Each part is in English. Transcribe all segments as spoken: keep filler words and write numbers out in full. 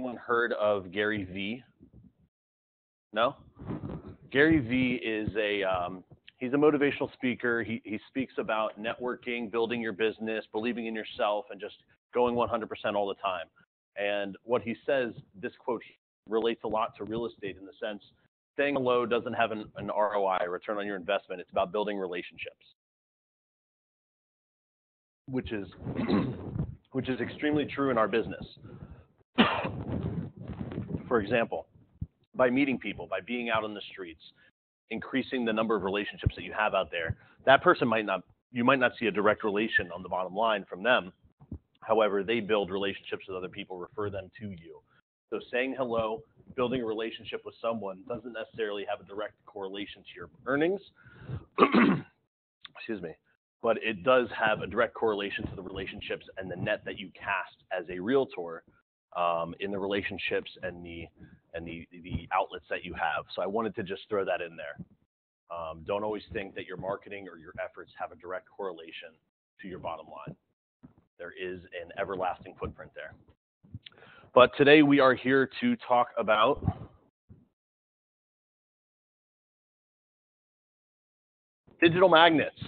anyone heard of Gary V? No? Gary V is a, um, he's a motivational speaker. He, he speaks about networking, building your business, believing in yourself, and just going one hundred percent all the time. And what he says, this quote relates a lot to real estate in the sense, staying low doesn't have an, an R O I, return on your investment. It's about building relationships, which is, which is extremely true in our business. For example, by meeting people, by being out on the streets, increasing the number of relationships that you have out there, that person might not, you might not see a direct relation on the bottom line from them. However, they build relationships with other people, refer them to you. So saying hello, building a relationship with someone doesn't necessarily have a direct correlation to your earnings, excuse me, but it does have a direct correlation to the relationships and the net that you cast as a realtor um, in the relationships and the and the, the outlets that you have. So I wanted to just throw that in there. Um, don't always think that your marketing or your efforts have a direct correlation to your bottom line. There is an everlasting footprint there. But today we are here to talk about digital magnets,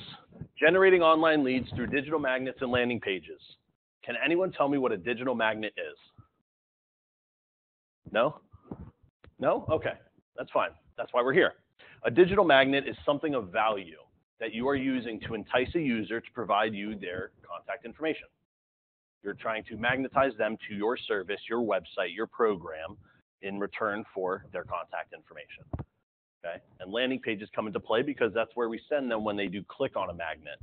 generating online leads through digital magnets and landing pages. Can anyone tell me what a digital magnet is? No? No? Okay, that's fine. That's why we're here. A digital magnet is something of value that you are using to entice a user to provide you their contact information. You're trying to magnetize them to your service, your website, your program in return for their contact information. Okay? And landing pages come into play because that's where we send them when they do click on a magnet.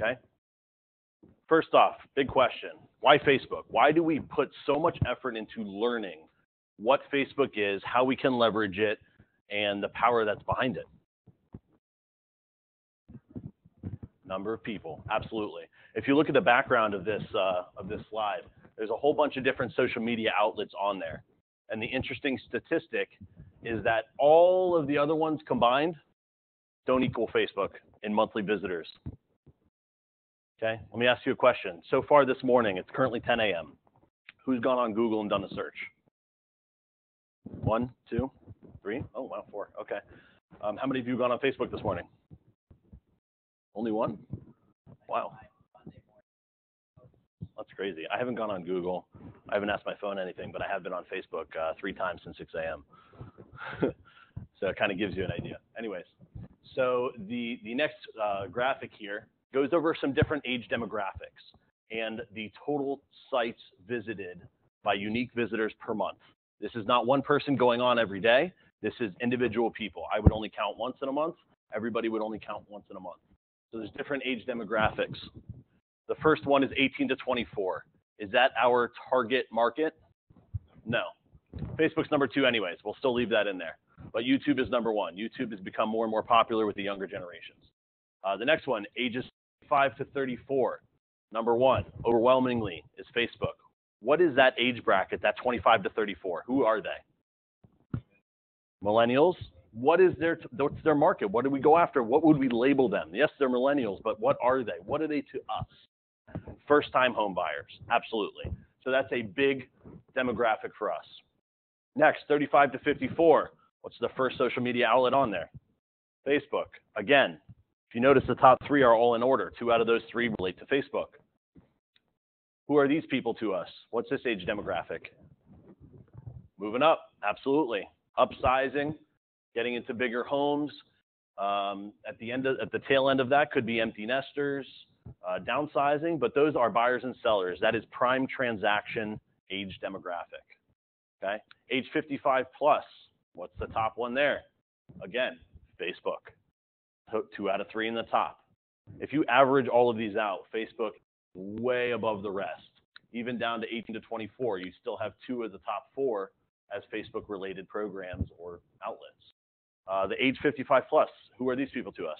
Okay? First off, big question. Why Facebook? Why do we put so much effort into learning what Facebook is, how we can leverage it, and the power that's behind it? Number of people, absolutely. If you look at the background of this uh, of this slide, there's a whole bunch of different social media outlets on there. And the interesting statistic is that all of the other ones combined don't equal Facebook in monthly visitors. Okay, let me ask you a question. So far this morning, it's currently ten A M Who's gone on Google and done a search? One, two, three, oh wow, four, okay. Um, how many of you have gone on Facebook this morning? Only one? Wow. That's crazy. I haven't gone on Google. I haven't asked my phone anything, but I have been on Facebook uh, three times since six A M So it kind of gives you an idea. Anyways, so the, the next uh, graphic here goes over some different age demographics and the total sites visited by unique visitors per month. This is not one person going on every day. This is individual people. I would only count once in a month. Everybody would only count once in a month. So there's different age demographics. The first one is eighteen to twenty-four. Is that our target market? No. Facebook's number two anyways. We'll still leave that in there. But YouTube is number one. YouTube has become more and more popular with the younger generations. Uh, the next one, ages five to thirty-four. Number one, overwhelmingly, is Facebook. What is that age bracket, that twenty-five to thirty-four? Who are they? Millennials. What is their, what's their market? What do we go after? What would we label them? Yes, they're millennials, but what are they? What are they to us? First-time home buyers, absolutely. So that's a big demographic for us. Next, thirty-five to fifty-four. What's the first social media outlet on there? Facebook. Again, if you notice, the top three are all in order. Two out of those three relate to Facebook. Who are these people to us? What's this age demographic? Moving up, absolutely. Upsizing. Getting into bigger homes. Um, at the end, of, at the tail end of that could be empty nesters, uh, downsizing, but those are buyers and sellers. That is prime transaction age demographic. Okay, age fifty-five plus. What's the top one there? Again, Facebook. Two out of three in the top. If you average all of these out, Facebook way above the rest. Even down to eighteen to twenty-four, you still have two of the top four as Facebook-related programs or outlets. Uh, the age fifty-five plus, who are these people to us?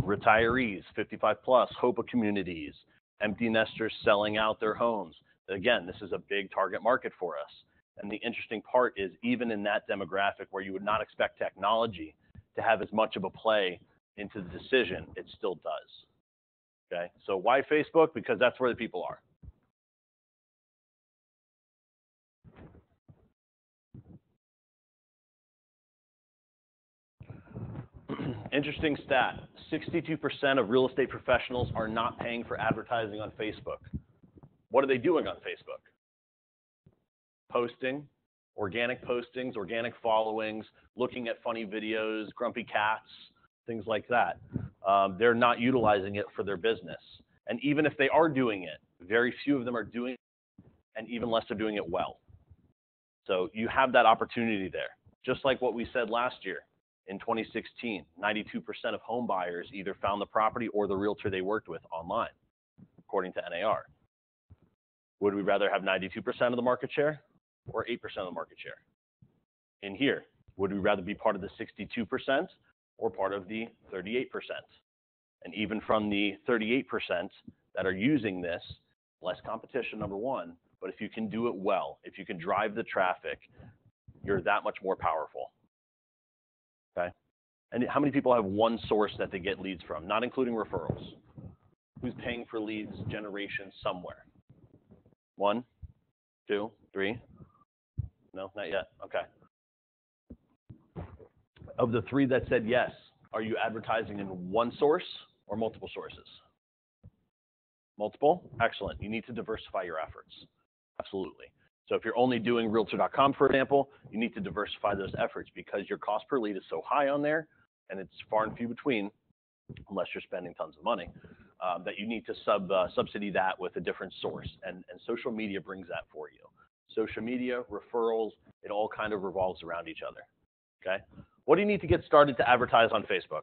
Retirees, fifty-five plus, HOPA communities, empty nesters selling out their homes. Again, this is a big target market for us. And the interesting part is even in that demographic where you would not expect technology to have as much of a play into the decision, it still does. Okay, so why Facebook? Because that's where the people are. Interesting stat, sixty-two percent of real estate professionals are not paying for advertising on Facebook. What are they doing on Facebook? Posting, organic postings, organic followings, looking at funny videos, grumpy cats, things like that. Um, they're not utilizing it for their business. And even if they are doing it, very few of them are doing it, and even less are doing it well. So you have that opportunity there. Just like what we said last year. In twenty sixteen, ninety-two percent of home buyers either found the property or the realtor they worked with online, according to N A R. Would we rather have ninety-two percent of the market share or eight percent of the market share? In here, would we rather be part of the sixty-two percent or part of the thirty-eight percent? And even from the thirty-eight percent that are using this, less competition, number one, but if you can do it well, if you can drive the traffic, you're that much more powerful. Okay. And how many people have one source that they get leads from, not including referrals? Who's paying for leads generation somewhere? One, two, three? No, not yet. Okay. Of the three that said yes, are you advertising in one source or multiple sources? Multiple? Excellent. You need to diversify your efforts. Absolutely. So if you're only doing realtor dot com, for example, you need to diversify those efforts because your cost per lead is so high on there, and it's far and few between, unless you're spending tons of money, um, that you need to sub uh, subsidy that with a different source. And, and social media brings that for you. Social media, referrals, it all kind of revolves around each other. Okay. What do you need to get started to advertise on Facebook?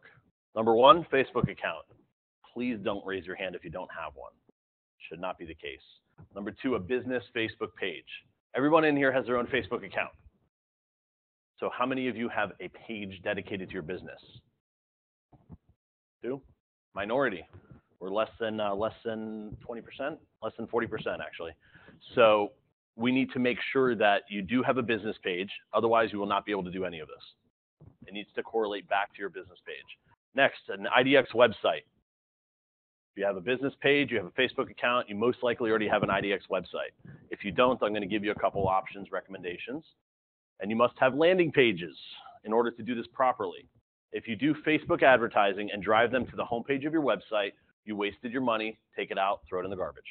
Number one, Facebook account. Please don't raise your hand if you don't have one. Should not be the case. Number two, a business Facebook page. Everyone in here has their own Facebook account. So how many of you have a page dedicated to your business? Two? Minority. We're less than uh, less than twenty percent, less than forty percent actually. So we need to make sure that you do have a business page, otherwise you will not be able to do any of this. It needs to correlate back to your business page. Next, an I D X website. If you have a business page, you have a Facebook account, you most likely already have an I D X website. If you don't, I'm going to give you a couple options, recommendations. And you must have landing pages in order to do this properly. If you do Facebook advertising and drive them to the homepage of your website, you wasted your money, take it out, throw it in the garbage.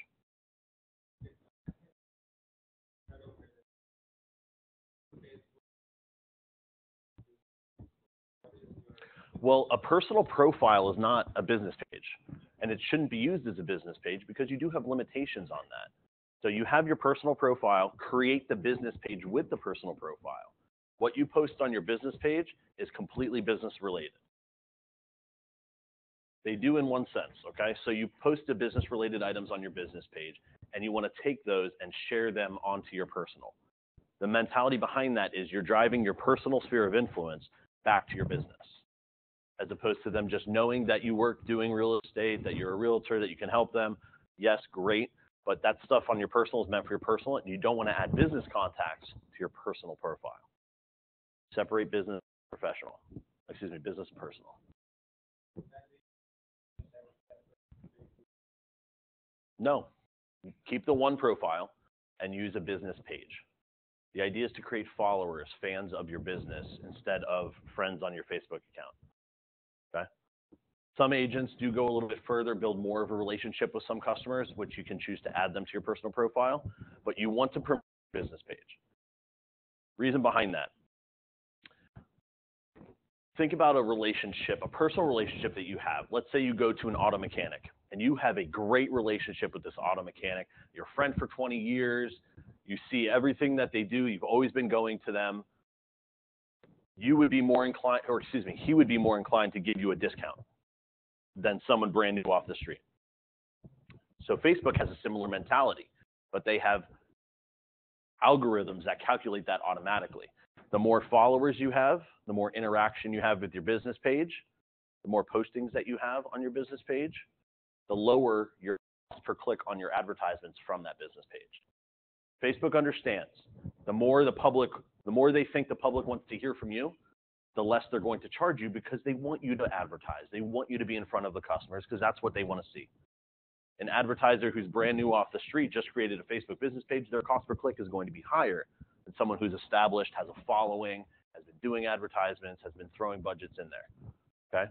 Well, a personal profile is not a business page. And it shouldn't be used as a business page because you do have limitations on that. So you have your personal profile, create the business page with the personal profile. What you post on your business page is completely business related. They do in one sense, okay? So you post the business related items on your business page and you want to take those and share them onto your personal. The mentality behind that is you're driving your personal sphere of influence back to your business, as opposed to them just knowing that you work doing real estate, that you're a realtor, that you can help them. Yes, great, but that stuff on your personal is meant for your personal, and you don't want to add business contacts to your personal profile. Separate business professional, excuse me, business personal. No, keep the one profile and use a business page. The idea is to create followers, fans of your business, instead of friends on your Facebook account. Okay. Some agents do go a little bit further, build more of a relationship with some customers, which you can choose to add them to your personal profile, but you want to promote your business page. Reason behind that. Think about a relationship, a personal relationship that you have. Let's say you go to an auto mechanic and you have a great relationship with this auto mechanic. You're a friend for twenty years. You see everything that they do. You've always been going to them. You would be more inclined, or excuse me, he would be more inclined to give you a discount than someone brand new off the street. So Facebook has a similar mentality, but they have algorithms that calculate that automatically. The more followers you have, the more interaction you have with your business page, the more postings that you have on your business page, the lower your cost per click on your advertisements from that business page. Facebook understands the more the public, the more they think the public wants to hear from you, the less they're going to charge you because they want you to advertise. They want you to be in front of the customers because that's what they want to see. An advertiser who's brand new off the street, just created a Facebook business page, their cost per click is going to be higher than someone who's established, has a following, has been doing advertisements, has been throwing budgets in there. Okay?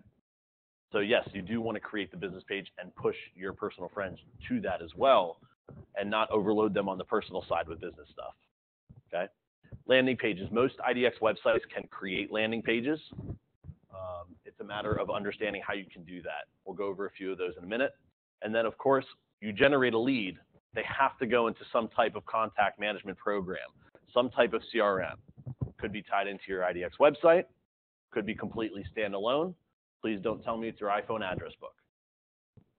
So yes, you do want to create the business page and push your personal friends to that as well, and not overload them on the personal side with business stuff, okay? Landing pages. Most I D X websites can create landing pages. Um, it's a matter of understanding how you can do that. We'll go over a few of those in a minute. And then, of course, you generate a lead. They have to go into some type of contact management program, some type of C R M. Could be tied into your I D X website, could be completely standalone. Please don't tell me it's your iPhone address book,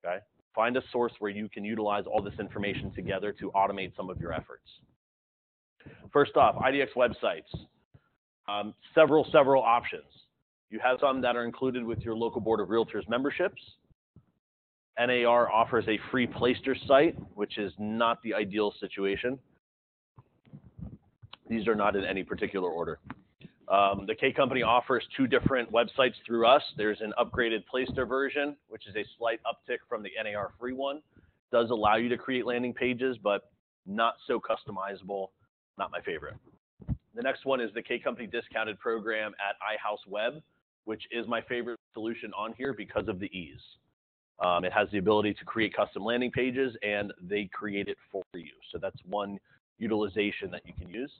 okay? Find a source where you can utilize all this information together to automate some of your efforts. First off, I D X websites, um, several, several options. You have some that are included with your local Board of Realtors memberships. N A R offers a free Placester site, which is not the ideal situation. These are not in any particular order. Um, the K Company offers two different websites through us. There's an upgraded Placester version, which is a slight uptick from the N A R free one. Does allow you to create landing pages, but not so customizable. Not my favorite. The next one is the K Company discounted program at iHouse Web, which is my favorite solution on here because of the ease. Um, it has the ability to create custom landing pages, and they create it for you. So that's one utilization that you can use.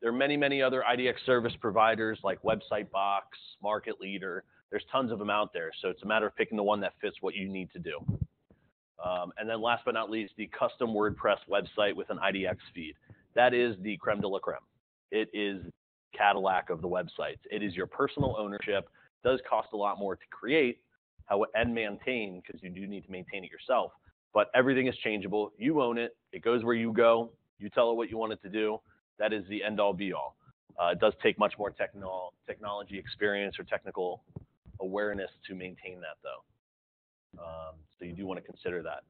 There are many, many other I D X service providers like Website Box, Market Leader. There's tons of them out there. So it's a matter of picking the one that fits what you need to do. Um, and then last but not least, the custom WordPress website with an I D X feed. That is the creme de la creme. It is Cadillac of the websites. It is your personal ownership. It does cost a lot more to create and maintain, because you do need to maintain it yourself. But everything is changeable. You own it. It goes where you go. You tell it what you want it to do. That is the end all be all. Uh, it does take much more techno technology experience or technical awareness to maintain that, though. Um, so you do want to consider that.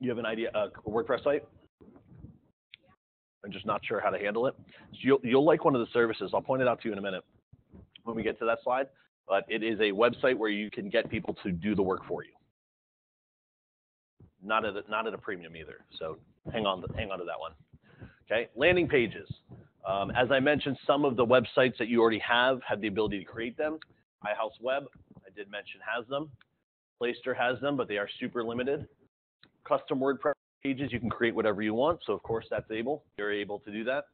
You have an idea, uh, a WordPress site? I'm just not sure how to handle it. So you'll, you'll like one of the services. I'll point it out to you in a minute when we get to that slide. But it is a website where you can get people to do the work for you. Not at a, not at a premium either. So hang on, to, hang on to that one. Okay, landing pages. Um, as I mentioned, some of the websites that you already have have the ability to create them. iHouse Web, I did mention, has them. Placester has them, but they are super limited. Custom WordPress pages, you can create whatever you want. So of course that's able. You're able to do that.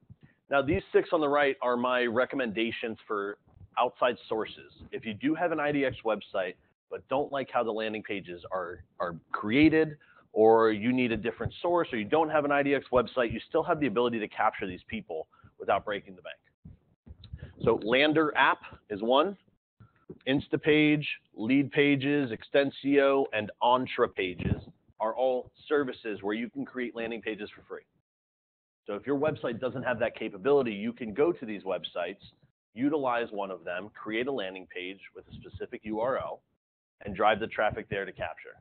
Now these six on the right are my recommendations for outside sources. If you do have an I D X website, but don't like how the landing pages are, are created, or you need a different source, or you don't have an I D X website, you still have the ability to capture these people without breaking the bank. So Lander app is one, Instapage, Lead Pages, Extensio, and Entre Pages are all services where you can create landing pages for free. So if your website doesn't have that capability, you can go to these websites, utilize one of them, create a landing page with a specific U R L, and drive the traffic there to capture.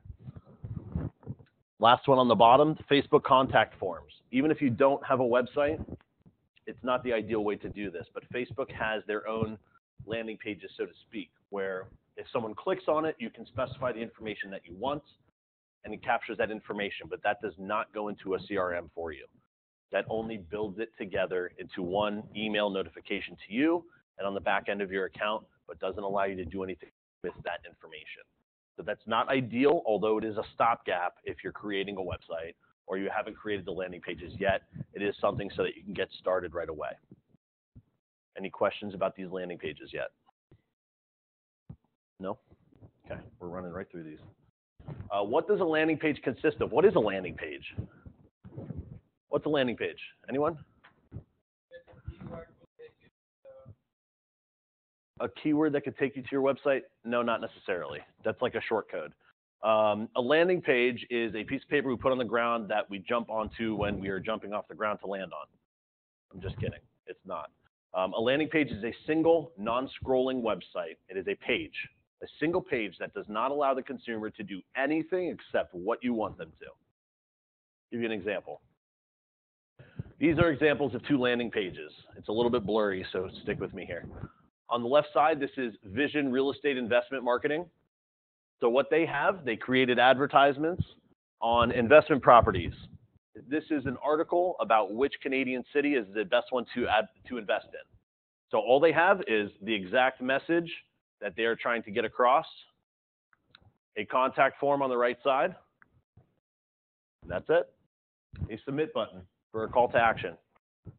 Last one on the bottom, Facebook contact forms. Even if you don't have a website, it's not the ideal way to do this, but Facebook has their own landing pages, so to speak, where if someone clicks on it, you can specify the information that you want, and it captures that information, but that does not go into a C R M for you. That only builds it together into one email notification to you and on the back end of your account, but doesn't allow you to do anything with that information. So that's not ideal, although it is a stopgap if you're creating a website or you haven't created the landing pages yet. It is something so that you can get started right away. Any questions about these landing pages yet? No? Okay, we're running right through these. Uh, what does a landing page consist of? What is a landing page? What's a landing page? Anyone? A keyword that could take you to your website? No, not necessarily. That's like a short code. Um, a landing page is a piece of paper we put on the ground that we jump onto when we are jumping off the ground to land on. I'm just kidding. It's not. Um, a landing page is a single non-scrolling website. It is a page, a single page that does not allow the consumer to do anything except what you want them to. I'll give you an example. These are examples of two landing pages. It's a little bit blurry, so stick with me here. On the left side, this is Vision Real Estate Investment Marketing. So what they have, they created advertisements on investment properties. This is an article about which Canadian city is the best one to, ad to invest in. So all they have is the exact message that they're trying to get across, a contact form on the right side, and that's it. A submit button for a call to action.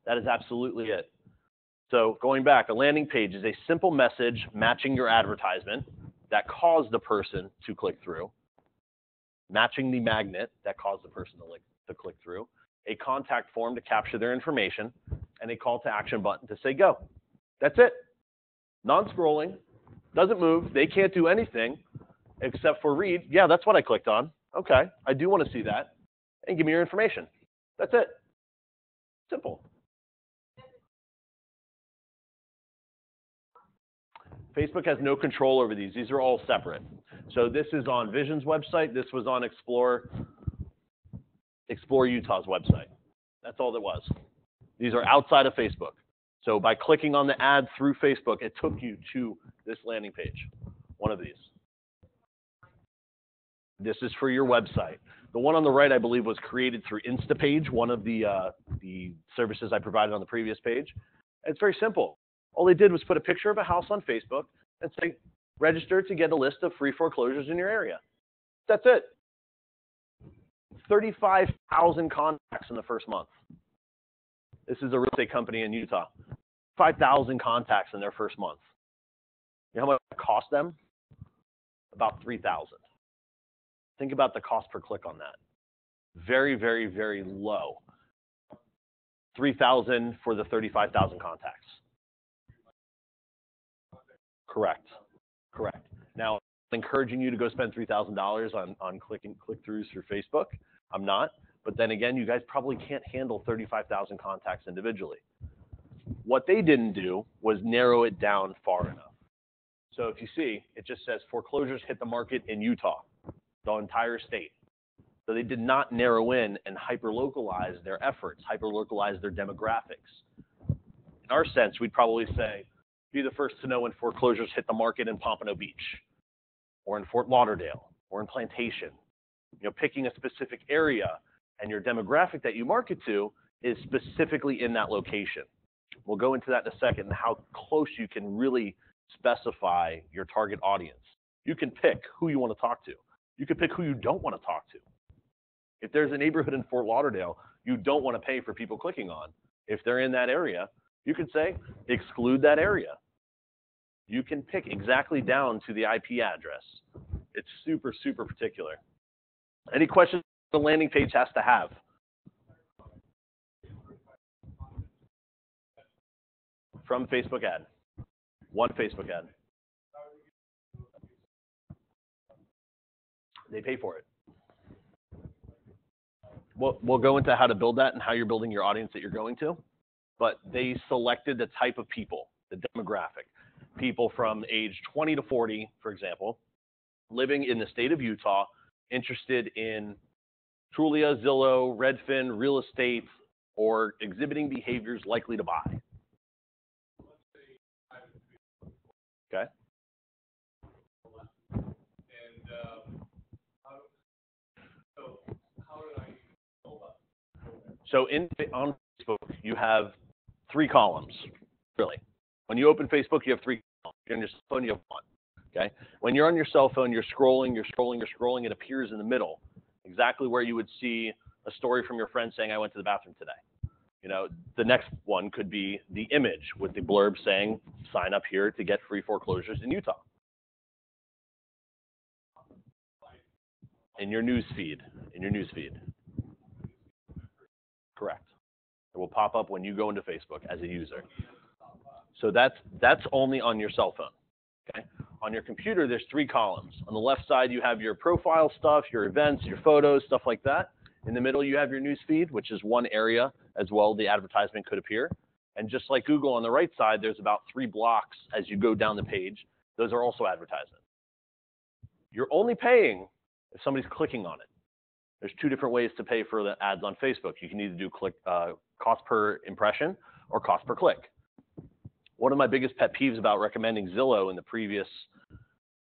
That is absolutely it. So going back, a landing page is a simple message matching your advertisement that caused the person to click through, matching the magnet that caused the person to, like, to click through, a contact form to capture their information, and a call to action button to say go. That's it. Non-scrolling, doesn't move, they can't do anything except for read, yeah, that's what I clicked on. Okay, I do want to see that, and give me your information. That's it. Simple. Facebook has no control over these. These are all separate. So this is on Vision's website. This was on Explore, Explore Utah's website. That's all that was. These are outside of Facebook. So by clicking on the ad through Facebook, it took you to this landing page, one of these. This is for your website. The one on the right, I believe, was created through Instapage, one of the, uh, the services I provided on the previous page. It's very simple. All they did was put a picture of a house on Facebook and say, register to get a list of free foreclosures in your area. That's it. thirty-five thousand contacts in the first month. This is a real estate company in Utah. five thousand contacts in their first month. You know how much it cost them? About three thousand dollars. Think about the cost per click on that. Very, very, very low. three thousand dollars for the thirty-five thousand contacts. Correct. Correct. Now, I'm encouraging you to go spend three thousand dollars on, on clicking, click-throughs through Facebook. I'm not. But then again, you guys probably can't handle thirty-five thousand contacts individually. What they didn't do was narrow it down far enough. So if you see, it just says foreclosures hit the market in Utah, the entire state. So they did not narrow in and hyper-localize their efforts, hyper-localize their demographics. In our sense, we'd probably say, be the first to know when foreclosures hit the market in Pompano Beach, or in Fort Lauderdale, or in Plantation. You know, picking a specific area, and your demographic that you market to is specifically in that location. We'll go into that in a second, and how close you can really specify your target audience. You can pick who you want to talk to. You can pick who you don't want to talk to. If there's a neighborhood in Fort Lauderdale you don't want to pay for people clicking on, if they're in that area, you could say, exclude that area. You can pick exactly down to the I P address. It's super, super particular. Any questions the landing page has to have? From Facebook ad. One Facebook ad. They pay for it. We'll, we'll go into how to build that and how you're building your audience that you're going to. But they selected the type of people, the demographic. People from age twenty to forty, for example, living in the state of Utah, interested in Trulia, Zillow, Redfin, real estate, or exhibiting behaviors likely to buy. Okay. So in, on Facebook, you have three columns, really. When you open Facebook, you have three columns. If you're on your phone, you have one. Okay. When you're on your cell phone, you're scrolling, you're scrolling, you're scrolling. It appears in the middle, exactly where you would see a story from your friend saying, I went to the bathroom today. You know, the next one could be the image with the blurb saying, sign up here to get free foreclosures in Utah. In your news feed, in your news feed. Correct. It will pop up when you go into Facebook as a user. So that's, that's only on your cell phone. Okay. On your computer, there's three columns. On the left side, you have your profile stuff, your events, your photos, stuff like that. In the middle, you have your news feed, which is one area as well the advertisement could appear. And just like Google, on the right side, there's about three blocks as you go down the page. Those are also advertisements. You're only paying if somebody's clicking on it. There's two different ways to pay for the ads on Facebook. You can either do click uh, cost per impression or cost per click. One of my biggest pet peeves about recommending Zillow in the previous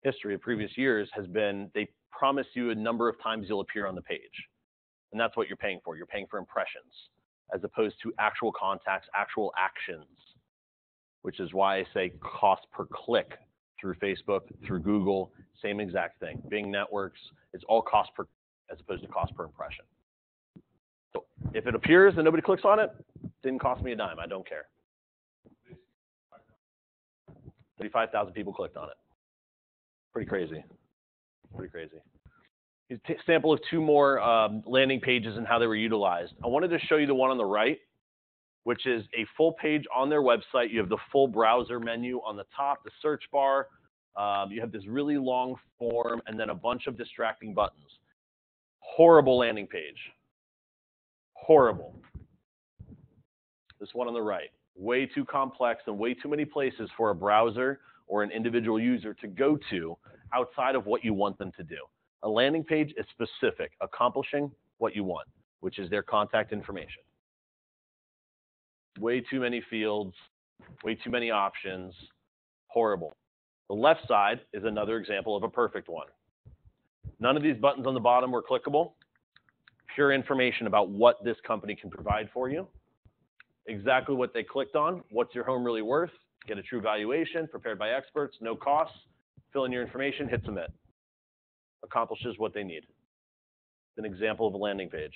history of previous years has been they promise you a number of times you'll appear on the page. And that's what you're paying for. You're paying for impressions as opposed to actual contacts, actual actions, which is why I say cost per click through Facebook, through Google, same exact thing. Bing networks, it's all cost per, as opposed to cost per impression. So if it appears and nobody clicks on it, it didn't cost me a dime, I don't care. thirty-five thousand people clicked on it. Pretty crazy, pretty crazy. Sample of two more um, landing pages and how they were utilized. I wanted to show you the one on the right, which is a full page on their website. You have the full browser menu on the top, the search bar. Um, you have this really long form and then a bunch of distracting buttons. Horrible landing page. Horrible. This one on the right, way too complex and way too many places for a browser or an individual user to go to outside of what you want them to do. A landing page is specific, accomplishing what you want, which is their contact information. Way too many fields, way too many options, horrible. The left side is another example of a perfect one. None of these buttons on the bottom were clickable. Pure information about what this company can provide for you. Exactly what they clicked on, what's your home really worth, get a true valuation, prepared by experts, no costs, fill in your information, hit submit. Accomplishes what they need. It's an example of a landing page.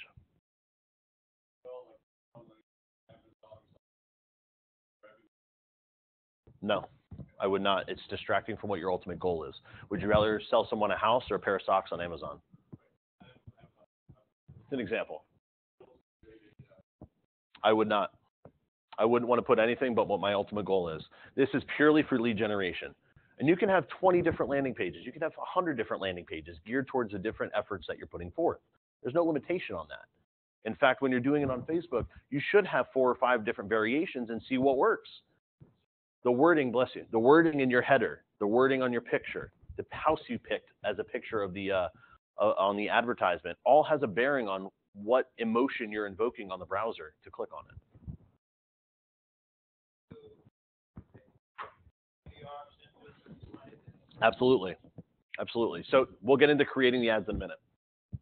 No, I would not. It's distracting from what your ultimate goal is. Would you rather sell someone a house or a pair of socks on Amazon? It's an example. I would not. I wouldn't want to put anything but what my ultimate goal is. This is purely for lead generation. And you can have twenty different landing pages. You can have one hundred different landing pages geared towards the different efforts that you're putting forth. There's no limitation on that. In fact, when you're doing it on Facebook, you should have four or five different variations and see what works. The wording, bless you, the wording in your header, the wording on your picture, the house you picked as a picture of the, uh, uh, on the advertisement, all has a bearing on what emotion you're invoking on the browser to click on it. Absolutely, absolutely. So we'll get into creating the ads in a minute.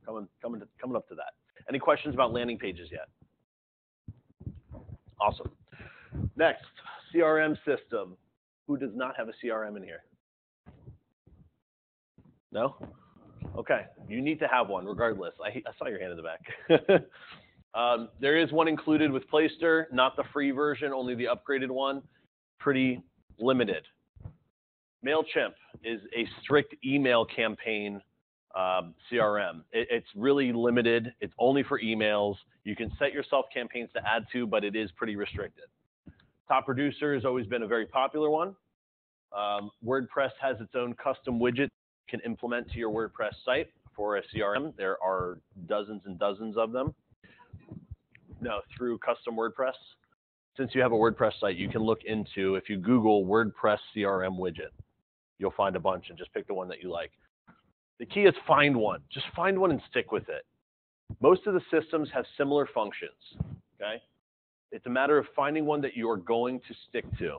Coming, coming, to, coming up to that. Any questions about landing pages yet? Awesome. Next, C R M system. Who does not have a C R M in here? No? Okay, you need to have one regardless. I, I saw your hand in the back. um, there is one included with Placester, not the free version, only the upgraded one. Pretty limited. MailChimp is a strict email campaign um, C R M. It, it's really limited. It's only for emails. You can set yourself campaigns to add to, but it is pretty restricted. Top Producer has always been a very popular one. Um, WordPress has its own custom widget you can implement to your WordPress site for a C R M. There are dozens and dozens of them. No, through custom WordPress. Since you have a WordPress site, you can look into, if you Google WordPress C R M widget, you'll find a bunch and just pick the one that you like. The key is find one. Just find one and stick with it. Most of the systems have similar functions, okay? It's a matter of finding one that you are going to stick to.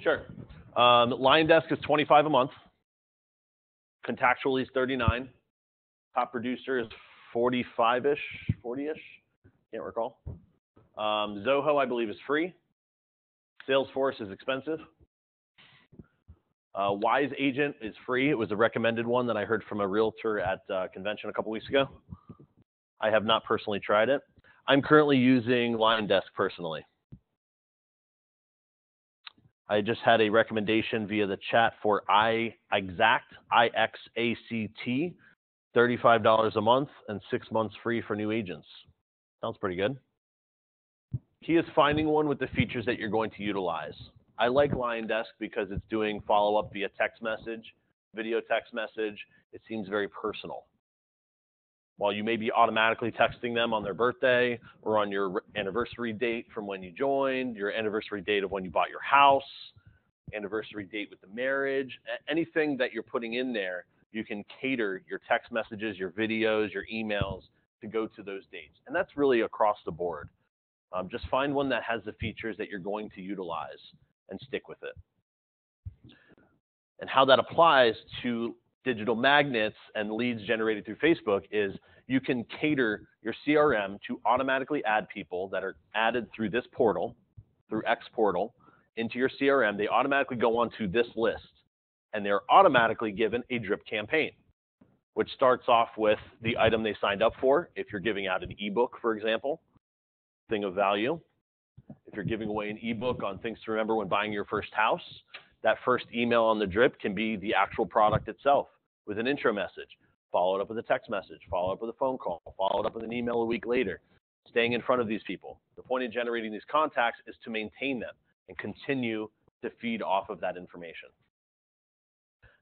Sure. Um, Lion Desk is twenty-five a month. Contactually is thirty-nine. Top Producer is forty-five-ish, forty-ish, can't recall. Um, Zoho, I believe, is free. Salesforce is expensive. Uh, Wise Agent is free. It was a recommended one that I heard from a realtor at a uh, convention a couple weeks ago. I have not personally tried it. I'm currently using Lion Desk personally. I just had a recommendation via the chat for iExact, I X A C T, thirty-five dollars a month and six months free for new agents. Sounds pretty good. Key is finding one with the features that you're going to utilize. I like Lion Desk because it's doing follow-up via text message, video text message. It seems very personal. While you may be automatically texting them on their birthday or on your anniversary date from when you joined, your anniversary date of when you bought your house, anniversary date with the marriage, anything that you're putting in there, you can cater your text messages, your videos, your emails to go to those dates. And that's really across the board. Um, just find one that has the features that you're going to utilize and stick with it. And how that applies to digital magnets and leads generated through Facebook is you can cater your C R M to automatically add people that are added through this portal through X Portal into your C R M, they automatically go onto this list, and they're automatically given a drip campaign, which starts off with the item they signed up for. If you're giving out an ebook, for example, thing of value. If you're giving away an ebook on things to remember when buying your first house, that first email on the drip can be the actual product itself with an intro message, followed up with a text message, followed up with a phone call, followed up with an email a week later, staying in front of these people. The point of generating these contacts is to maintain them and continue to feed off of that information.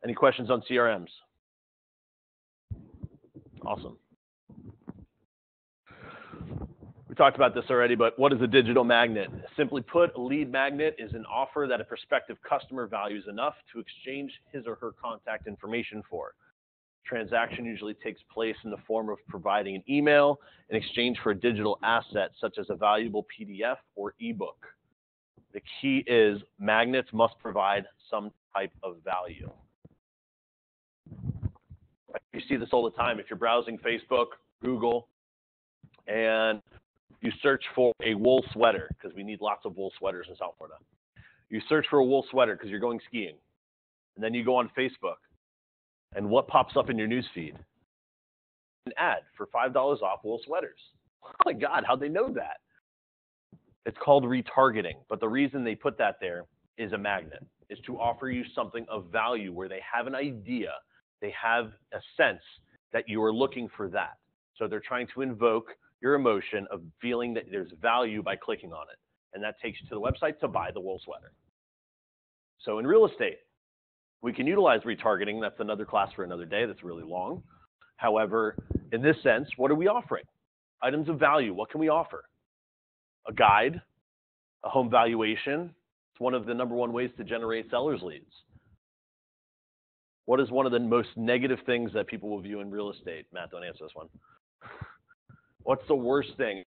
Any questions on C R Ms? Awesome. We talked about this already, but what is a digital magnet? Simply put, a lead magnet is an offer that a prospective customer values enough to exchange his or her contact information for. Transaction usually takes place in the form of providing an email in exchange for a digital asset, such as a valuable P D F or ebook. The key is magnets must provide some type of value. You see this all the time. If you're browsing Facebook, Google, and you search for a wool sweater, because we need lots of wool sweaters in South Florida. You search for a wool sweater because you're going skiing. And then you go on Facebook. And what pops up in your newsfeed? An ad for five dollars off wool sweaters. Oh my God, how'd they know that? It's called retargeting. But the reason they put that there is a magnet, is to offer you something of value where they have an idea, they have a sense that you are looking for that. So they're trying to invoke your emotion of feeling that there's value by clicking on it. And that takes you to the website to buy the wool sweater. So in real estate, we can utilize retargeting. That's another class for another day. That's really long. However, in this sense, what are we offering? Items of value. What can we offer? A guide, a home valuation. It's one of the number one ways to generate sellers leads. What is one of the most negative things that people will view in real estate? Matt, don't answer this one. What's the worst thing?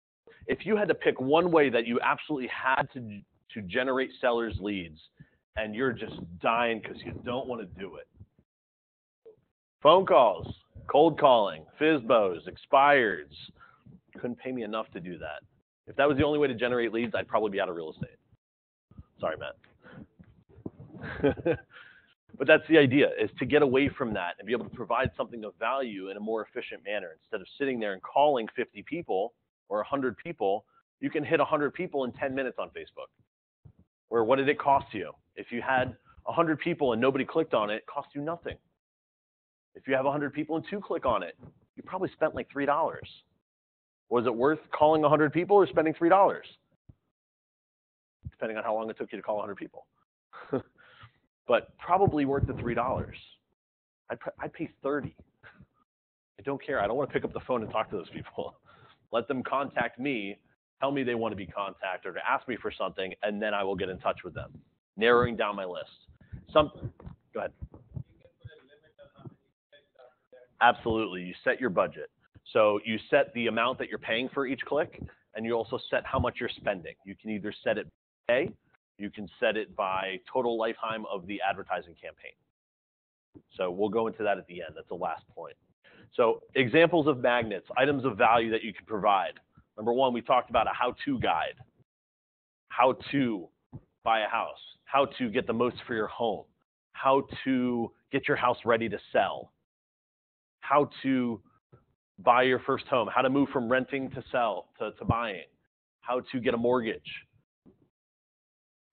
If you had to pick one way that you absolutely had to, to generate sellers leads, and you're just dying because you don't want to do it. Phone calls, cold calling, F S B Os, expireds. Couldn't pay me enough to do that. If that was the only way to generate leads, I'd probably be out of real estate. Sorry, Matt. But that's the idea, is to get away from that and be able to provide something of value in a more efficient manner. Instead of sitting there and calling fifty people or one hundred people, you can hit one hundred people in ten minutes on Facebook. Where what did it cost you? If you had one hundred people and nobody clicked on it, it cost you nothing. If you have one hundred people and two click on it, you probably spent like three dollars. Was it worth calling one hundred people or spending three dollars? Depending on how long it took you to call one hundred people. But probably worth the three dollars. I'd, I'd pay thirty dollars. I don't care. I don't want to pick up the phone and talk to those people. Let them contact me, tell me they want to be contacted, or ask me for something, and then I will get in touch with them. Narrowing down my list. Some, go ahead. Absolutely, you set your budget. So you set the amount that you're paying for each click, and you also set how much you're spending. You can either set it by pay, you can set it by total lifetime of the advertising campaign. So we'll go into that at the end. That's the last point. So examples of magnets, items of value that you can provide. Number one, we talked about a how-to guide, how to buy a house, how to get the most for your home, how to get your house ready to sell, how to buy your first home, how to move from renting to sell to, to buying, how to get a mortgage,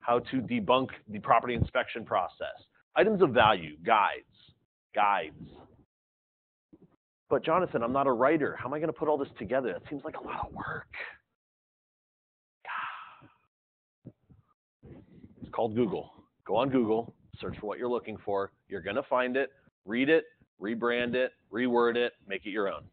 how to debunk the property inspection process. Items of value, guides, guides. But Jonathan, I'm not a writer. How am I going to put all this together? That seems like a lot of work. It's called Google. Go on Google, search for what you're looking for. You're going to find it, read it, rebrand it, reword it, make it your own.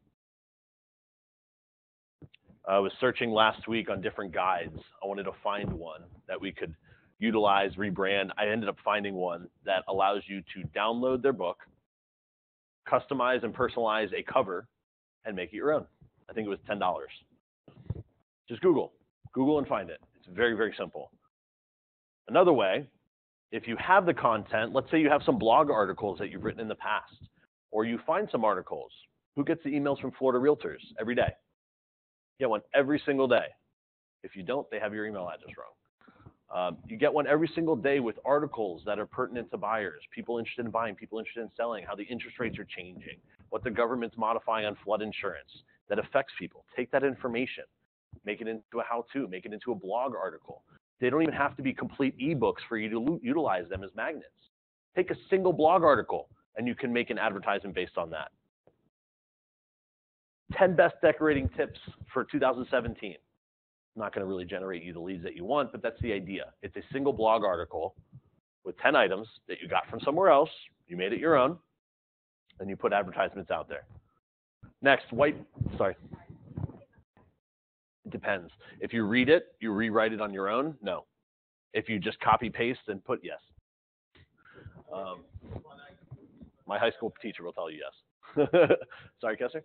I was searching last week on different guides. I wanted to find one that we could utilize, rebrand. I ended up finding one that allows you to download their book, customize and personalize a cover, and make it your own. I think it was ten dollars. Just Google. Google and find it. It's very, very simple. Another way, if you have the content, let's say you have some blog articles that you've written in the past, or you find some articles. Who gets the emails from Florida realtors every day? You get one every single day. If you don't, they have your email address wrong. Um, you get one every single day with articles that are pertinent to buyers, people interested in buying, people interested in selling, how the interest rates are changing, what the government's modifying on flood insurance that affects people. Take that information, make it into a how-to, make it into a blog article. They don't even have to be complete ebooks for you to utilize them as magnets. Take a single blog article and you can make an advertisement based on that. ten best decorating tips for two thousand seventeen. Not going to really generate you the leads that you want, but that's the idea. It's a single blog article with ten items that you got from somewhere else, you made it your own, and you put advertisements out there. Next, white, sorry. It depends. If you read it, you rewrite it on your own, no. If you just copy paste and put yes. Um, my high school teacher will tell you yes. Sorry, Kessler?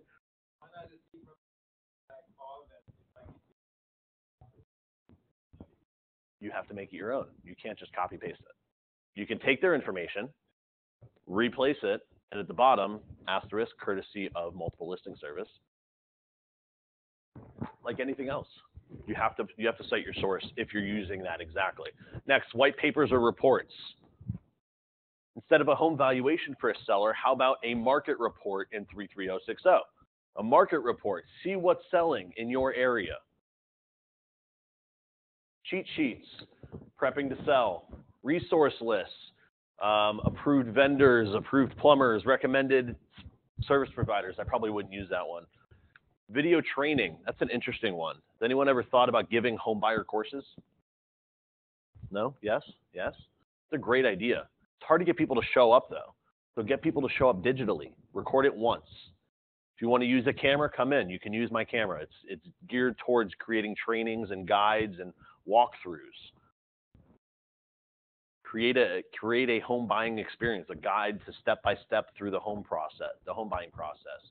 You have to make it your own. You can't just copy paste it. You can take their information, replace it, and at the bottom, asterisk, courtesy of multiple listing service. Like anything else, you have to you have to cite your source if you're using that exactly. Next, white papers or reports. Instead of a home valuation for a seller, how about a market report in three three zero six zero? A market report. See what's selling in your area. Cheat sheets, prepping to sell, resource lists, um, approved vendors, approved plumbers, recommended service providers. I probably wouldn't use that one. Video training, that's an interesting one. Has anyone ever thought about giving home buyer courses? No? Yes? Yes? It's a great idea. It's hard to get people to show up, though. So get people to show up digitally. Record it once. If you want to use a camera, come in. You can use my camera. It's, it's geared towards creating trainings and guides and walkthroughs. Create a create a home buying experience, a guide to step by step through the home process, the home buying process,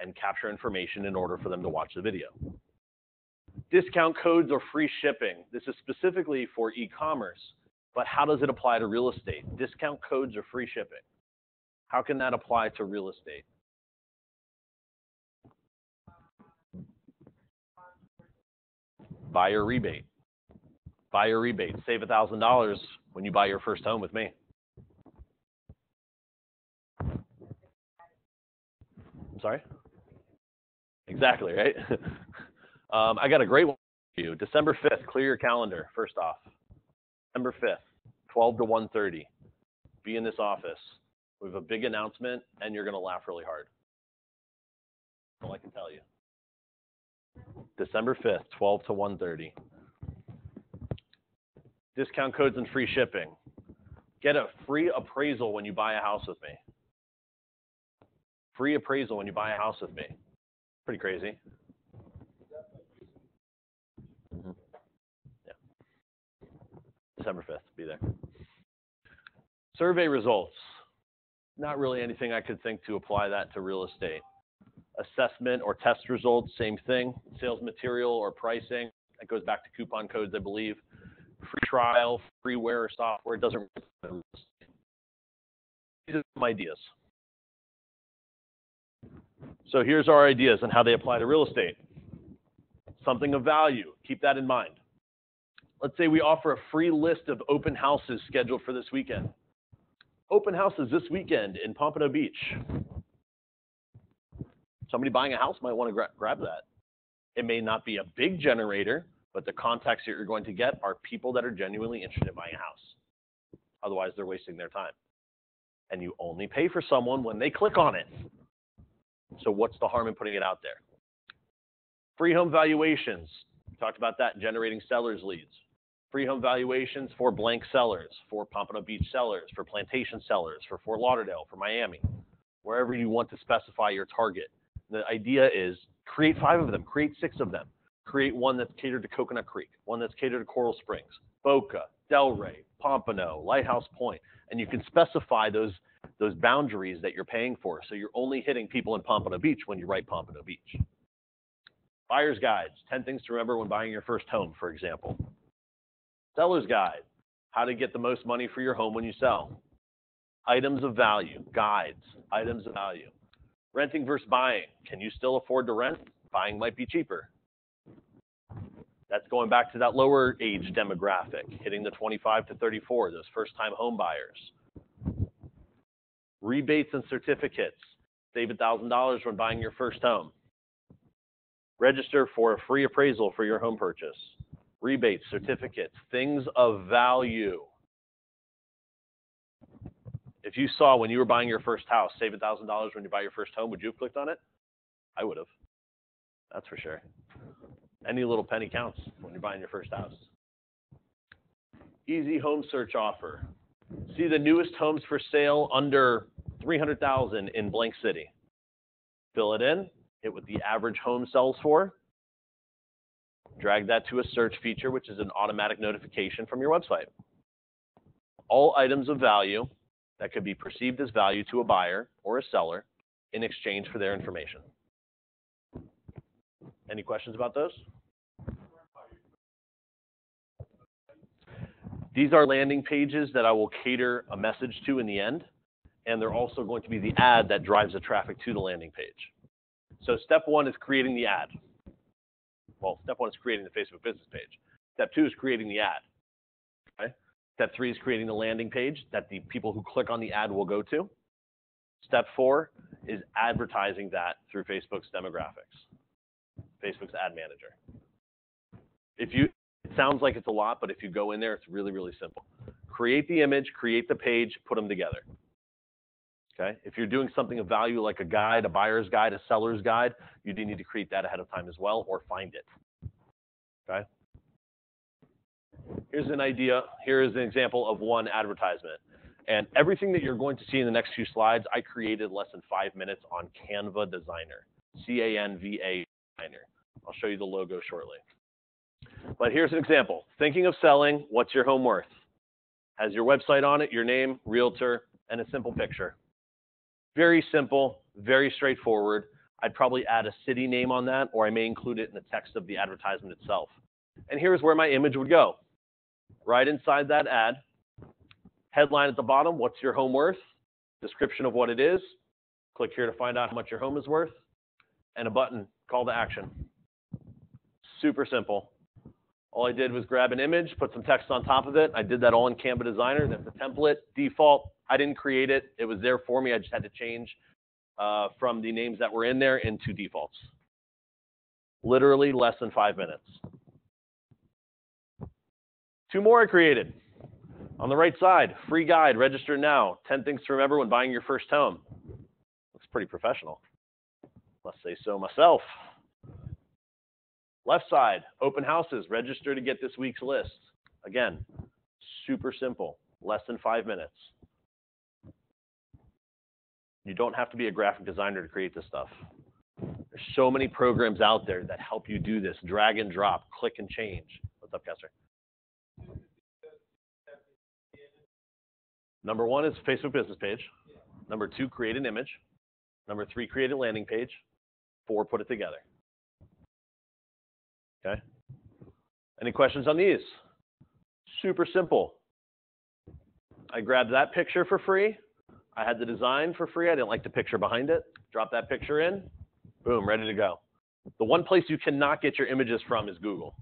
and capture information in order for them to watch the video. Discount codes or free shipping. This is specifically for e-commerce, but how does it apply to real estate? Discount codes or free shipping. How can that apply to real estate? Buyer rebate. Buyer rebate. Save one thousand dollars when you buy your first home with me. I'm sorry? Exactly, right? um, I got a great one for you. December fifth, clear your calendar, first off. December fifth, twelve to one thirty. Be in this office. We have a big announcement, and you're going to laugh really hard. That's all I can tell you. December fifth, twelve to one thirty. Discount codes and free shipping. Get a free appraisal when you buy a house with me. Free appraisal when you buy a house with me. Pretty crazy. Mm-hmm. Yeah. December fifth, be there. Survey results. Not really anything I could think to apply that to real estate. Assessment or test results, same thing. Sales material or pricing. That goes back to coupon codes, I believe. Free trial, freeware, or software, it doesn't really. These are some ideas. So here's our ideas on how they apply to real estate. Something of value, keep that in mind. Let's say we offer a free list of open houses scheduled for this weekend. Open houses this weekend in Pompano Beach. Somebody buying a house might want to gra- grab that. It may not be a big generator, but the contacts that you're going to get are people that are genuinely interested in buying a house. Otherwise, they're wasting their time. And you only pay for someone when they click on it. So what's the harm in putting it out there? Free home valuations. We talked about that, generating sellers leads. Free home valuations for blank sellers, for Pompano Beach sellers, for Plantation sellers, for Fort Lauderdale, for Miami, wherever you want to specify your target. The idea is create five of them, create six of them. Create one that's catered to Coconut Creek, one that's catered to Coral Springs, Boca, Delray, Pompano, Lighthouse Point, and you can specify those, those boundaries that you're paying for, so you're only hitting people in Pompano Beach when you write Pompano Beach. Buyer's Guides, ten things to remember when buying your first home, for example. Seller's Guide, how to get the most money for your home when you sell. Items of value, guides, items of value. Renting versus buying, can you still afford to rent? Buying might be cheaper. That's going back to that lower age demographic, hitting the twenty-five to thirty-four, those first-time home buyers. Rebates and certificates. Save one thousand dollars when buying your first home. Register for a free appraisal for your home purchase. Rebates, certificates, things of value. If you saw when you were buying your first house, save one thousand dollars when you buy your first home, would you have clicked on it? I would have. That's for sure. Any little penny counts when you're buying your first house. Easy home search offer. See the newest homes for sale under three hundred thousand dollars in blank city. Fill it in, hit what the average home sells for. Drag that to a search feature, which is an automatic notification from your website. All items of value that could be perceived as value to a buyer or a seller in exchange for their information. Any questions about those? These are landing pages that I will cater a message to in the end, and they're also going to be the ad that drives the traffic to the landing page. So step one is creating the ad. Well, step one is creating the Facebook business page. Step two is creating the ad. Okay. Step three is creating the landing page that the people who click on the ad will go to. Step four is advertising that through Facebook's demographics, Facebook's ad manager. If you, it sounds like it's a lot, but if you go in there, it's really, really simple. Create the image, create the page, put them together. Okay. If you're doing something of value like a guide, a buyer's guide, a seller's guide, you do need to create that ahead of time as well, or find it. Okay. Here's an idea. Here is an example of one advertisement. And everything that you're going to see in the next few slides, I created less than five minutes on Canva Designer, C A N V A Designer. I'll show you the logo shortly. But here's an example. Thinking of selling, what's your home worth? Has your website on it, your name, realtor, and a simple picture. Very simple, very straightforward. I'd probably add a city name on that, or I may include it in the text of the advertisement itself. And here's where my image would go. Right inside that ad, headline at the bottom, what's your home worth? Description of what it is. Click here to find out how much your home is worth. And a button, call to action. Super simple. All I did was grab an image, put some text on top of it. I did that all in Canva Designer. That's the template, default. I didn't create it. It was there for me. I just had to change uh, from the names that were in there into defaults. Literally less than five minutes. Two more I created. On the right side, free guide, register now. ten things to remember when buying your first home. Looks pretty professional. Let's say so myself. Left side, open houses, register to get this week's list. Again, super simple, less than five minutes. You don't have to be a graphic designer to create this stuff. There's so many programs out there that help you do this. Drag and drop, click and change. What's up, Kester? Number one is Facebook business page. Number two, create an image. Number three, create a landing page. Four, put it together. Okay. Any questions on these? Super simple. I grabbed that picture for free. I had the design for free. I didn't like the picture behind it. Drop that picture in. Boom, ready to go. The one place you cannot get your images from is Google.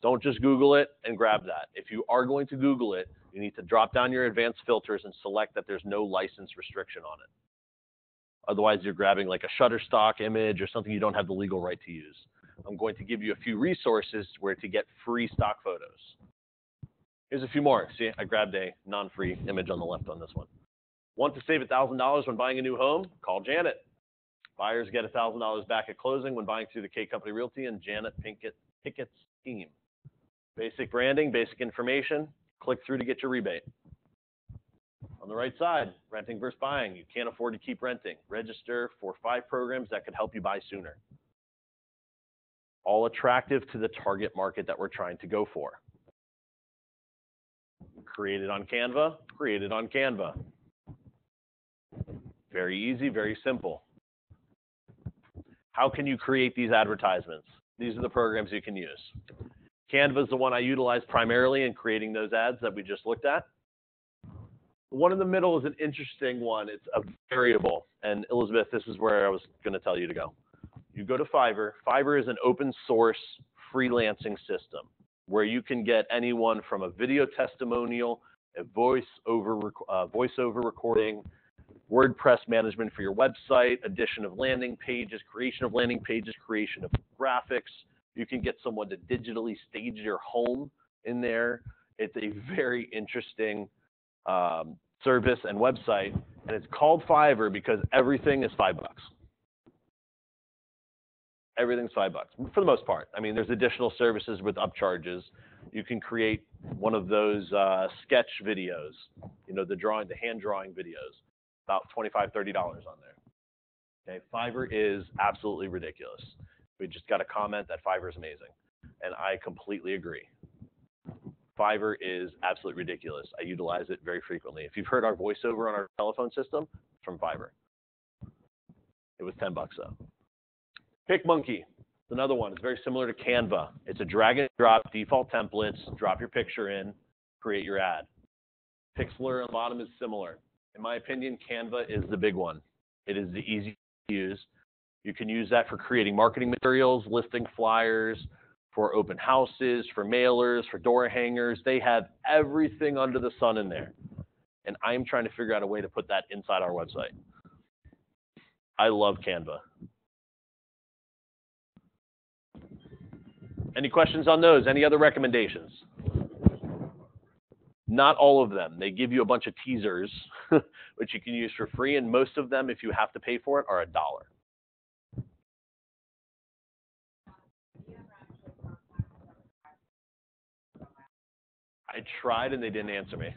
Don't just Google it and grab that. If you are going to Google it, you need to drop down your advanced filters and select that there's no license restriction on it. Otherwise, you're grabbing like a Shutterstock image or something you don't have the legal right to use. I'm going to give you a few resources where to get free stock photos. Here's a few more. See, I grabbed a non-free image on the left on this one. Want to save one thousand dollars when buying a new home? Call Janet. Buyers get one thousand dollars back at closing when buying through the K Company Realty and Janet Pinkett Pickett's scheme. Basic branding, basic information. Click through to get your rebate. On the right side, renting versus buying. You can't afford to keep renting. Register for five programs that could help you buy sooner. All attractive to the target market that we're trying to go for. Created on Canva, created on Canva. Very easy, very simple. How can you create these advertisements? These are the programs you can use. Canva is the one I utilize primarily in creating those ads that we just looked at. The one in the middle is an interesting one. It's a variable. And Elizabeth, this is where I was going to tell you to go. You go to Fiverr. Fiverr is an open source freelancing system where you can get anyone from a video testimonial, a voice over, uh, voiceover recording, WordPress management for your website, addition of landing pages, creation of landing pages, creation of graphics. You can get someone to digitally stage your home in there. It's a very interesting um, service and website, and it's called Fiverr because everything is five bucks. Everything's five bucks for the most part. I mean, there's additional services with upcharges. You can create one of those uh, sketch videos, you know, the drawing, the hand drawing videos, about twenty-five, thirty dollars on there. Okay, Fiverr is absolutely ridiculous. We just got a comment that Fiverr is amazing, and I completely agree. Fiverr is absolutely ridiculous. I utilize it very frequently. If you've heard our voiceover on our telephone system, it's from Fiverr. It was ten bucks though. PicMonkey, it's another one. It's very similar to Canva. It's a drag and drop, default templates, drop your picture in, create your ad. Pixlr and Lottom is similar. In my opinion, Canva is the big one. It is the easiest to use. You can use that for creating marketing materials, listing flyers, for open houses, for mailers, for door hangers. They have everything under the sun in there. And I'm trying to figure out a way to put that inside our website. I love Canva. Any questions on those? Any other recommendations? Not all of them. They give you a bunch of teasers, which you can use for free, and most of them, if you have to pay for it, are a dollar. I tried and they didn't answer me.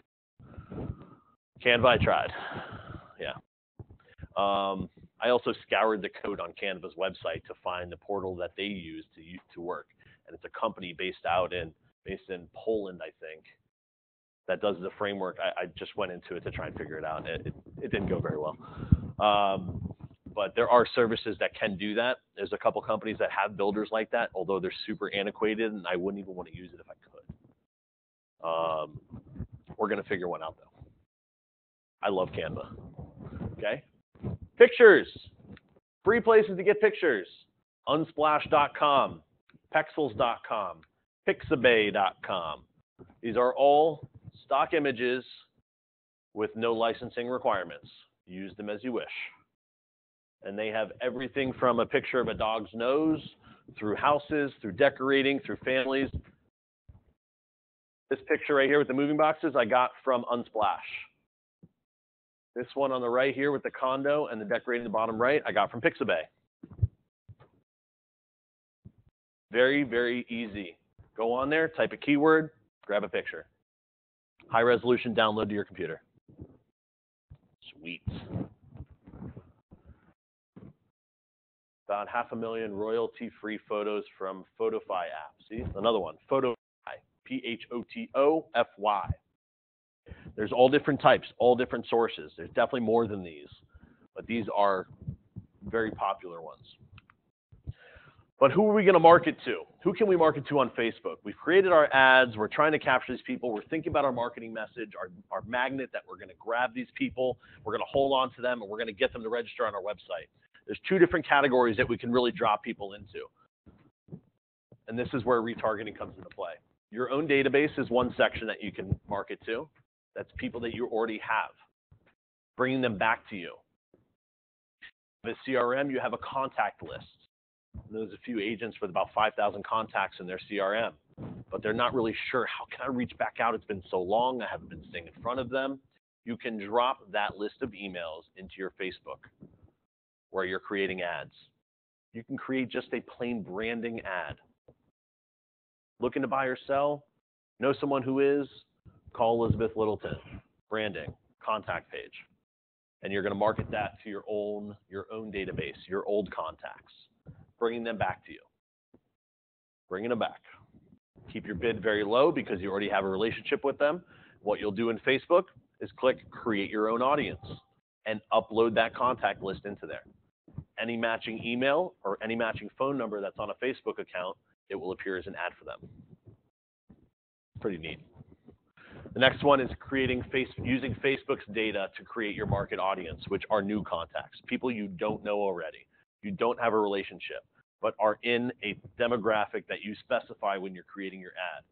Canva, I tried. Yeah. Um, I also scoured the code on Canva's website to find the portal that they use to to work, and it's a company based out in based in Poland, I think, that does the framework. I, I just went into it to try and figure it out. It it, it didn't go very well. Um, but there are services that can do that. There's a couple companies that have builders like that, although they're super antiquated, and I wouldn't even want to use it if I could. Um, we're going to figure one out though. I love Canva. Okay. Pictures. Free places to get pictures. Unsplash dot com, Pexels dot com, Pixabay dot com. These are all stock images with no licensing requirements. Use them as you wish. And they have everything from a picture of a dog's nose through houses, through decorating, through families. This picture right here with the moving boxes I got from Unsplash. This one on the right here with the condo and the decorating in the bottom right, I got from Pixabay. Very, very easy. Go on there, type a keyword, grab a picture. High resolution download to your computer. Sweet. About half a million royalty-free photos from Photofy app. See, another one, Photofy. P H O T O F Y. There's all different types, all different sources. There's definitely more than these, but these are very popular ones. But who are we going to market to? Who can we market to on Facebook? We've created our ads. We're trying to capture these people. We're thinking about our marketing message, our, our magnet that we're going to grab these people. We're going to hold on to them, and we're going to get them to register on our website. There's two different categories that we can really drop people into. And this is where retargeting comes into play. Your own database is one section that you can market to. That's people that you already have, bringing them back to you. With C R M, you have a contact list. There's a few agents with about five thousand contacts in their C R M, but they're not really sure, how can I reach back out? It's been so long, I haven't been staying in front of them. You can drop that list of emails into your Facebook where you're creating ads. You can create just a plain branding ad. Looking to buy or sell? Know someone who is? Call Elizabeth Littleton. Branding, contact page. And you're going to market that to your own, your own database, your old contacts, bringing them back to you. Bringing them back. Keep your bid very low because you already have a relationship with them. What you'll do in Facebook is click create your own audience and upload that contact list into there. Any matching email or any matching phone number that's on a Facebook account, it will appear as an ad for them. Pretty neat. The next one is creating face using Facebook's data to create your market audience, which are new contacts, people you don't know already. You don't have a relationship. but are in a demographic that you specify when you're creating your ad.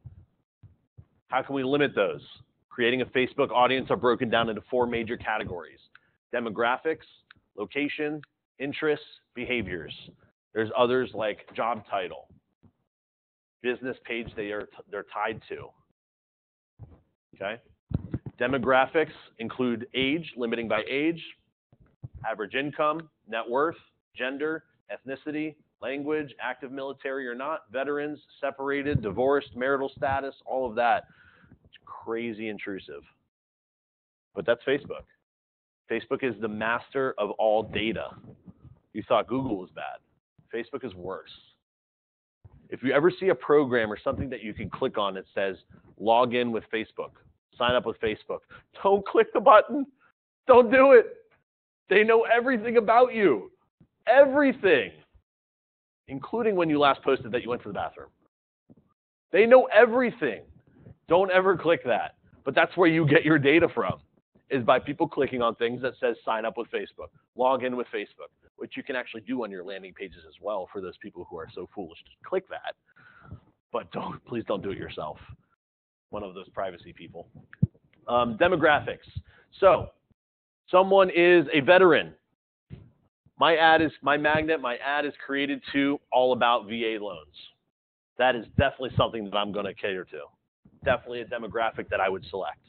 How can we limit those? Creating a Facebook audience are broken down into four major categories: demographics, location, interests, behaviors. There's others like job title, business page they are they're tied to. Okay? Demographics include age, limiting by age, average income, net worth, gender, ethnicity, language, active military or not, veterans, separated, divorced, marital status, all of that. It's crazy intrusive. But that's Facebook. Facebook is the master of all data. You thought Google was bad. Facebook is worse. If you ever see a program or something that you can click on that says, log in with Facebook, sign up with Facebook, don't click the button. Don't do it. They know everything about you. Everything. Including when you last posted that you went to the bathroom. They know everything. Don't ever click that. But that's where you get your data from, is by people clicking on things that says sign up with Facebook, log in with Facebook, which you can actually do on your landing pages as well for those people who are so foolish to click that. But don't, please don't do it yourself. One of those privacy people. Um, demographics. So someone is a veteran. My ad is, my magnet, my ad is created to all about V A loans. That is definitely something that I'm going to cater to. Definitely a demographic that I would select.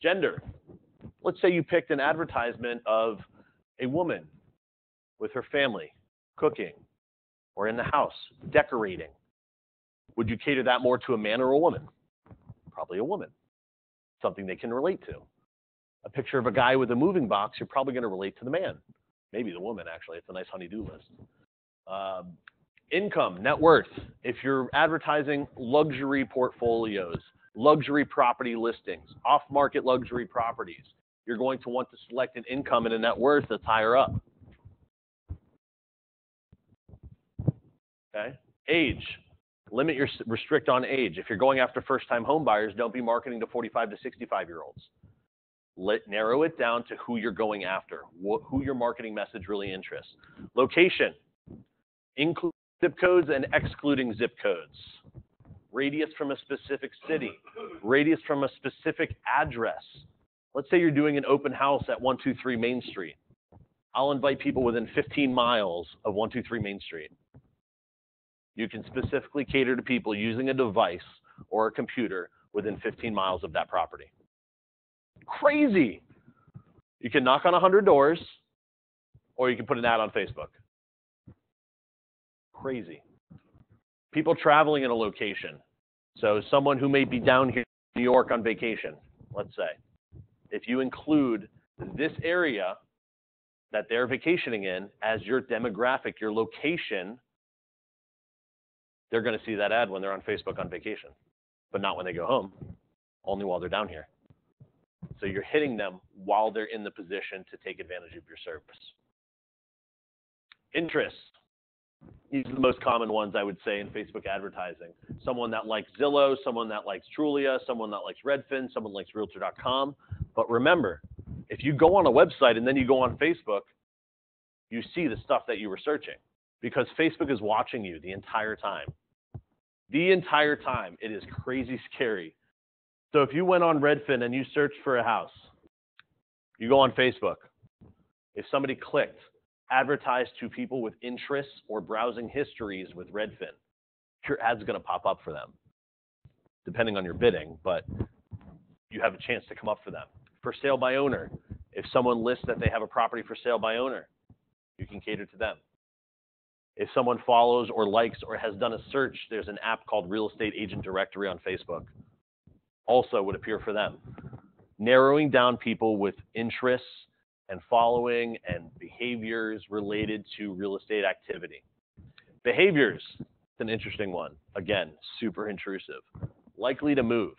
Gender. Let's say you picked an advertisement of a woman with her family, cooking, or in the house, decorating. Would you cater that more to a man or a woman? Probably a woman. Something they can relate to. A picture of a guy with a moving box, you're probably going to relate to the man. Maybe the woman, actually. It's a nice honey-do list. Um, income, net worth. If you're advertising luxury portfolios, luxury property listings, off-market luxury properties, you're going to want to select an income and a net worth that's higher up. Okay. Age. Limit your, restrict on age. If you're going after first-time home buyers, don't be marketing to forty-five to sixty-five-year-olds. Let, narrow it down to who you're going after, wh who your marketing message really interests. Location, include zip codes and excluding zip codes. Radius from a specific city, radius from a specific address. Let's say you're doing an open house at one two three Main Street. I'll invite people within fifteen miles of one two three Main Street. You can specifically cater to people using a device or a computer within fifteen miles of that property. Crazy. You can knock on a hundred doors, or you can put an ad on Facebook. Crazy. People traveling in a location. So someone who may be down here in New York on vacation, let's say. If you include this area that they're vacationing in as your demographic, your location, they're going to see that ad when they're on Facebook on vacation, but not when they go home, only while they're down here. So you're hitting them while they're in the position to take advantage of your service. Interests. These are the most common ones, I would say, in Facebook advertising. Someone that likes Zillow, someone that likes Trulia, someone that likes Redfin, someone likes Realtor dot com. But remember, if you go on a website and then you go on Facebook, you see the stuff that you were searching, because Facebook is watching you the entire time. The entire time. It is crazy scary. So if you went on Redfin and you searched for a house, you go on Facebook. If somebody clicked, advertise to people with interests or browsing histories with Redfin, your ad's going to pop up for them, depending on your bidding, but you have a chance to come up for them. For sale by owner, if someone lists that they have a property for sale by owner, you can cater to them. If someone follows or likes or has done a search, there's an app called Real Estate Agent Directory on Facebook. Also would appear for them. Narrowing down people with interests and following and behaviors related to real estate activity. Behaviors, it's an interesting one. Again, super intrusive. Likely to move.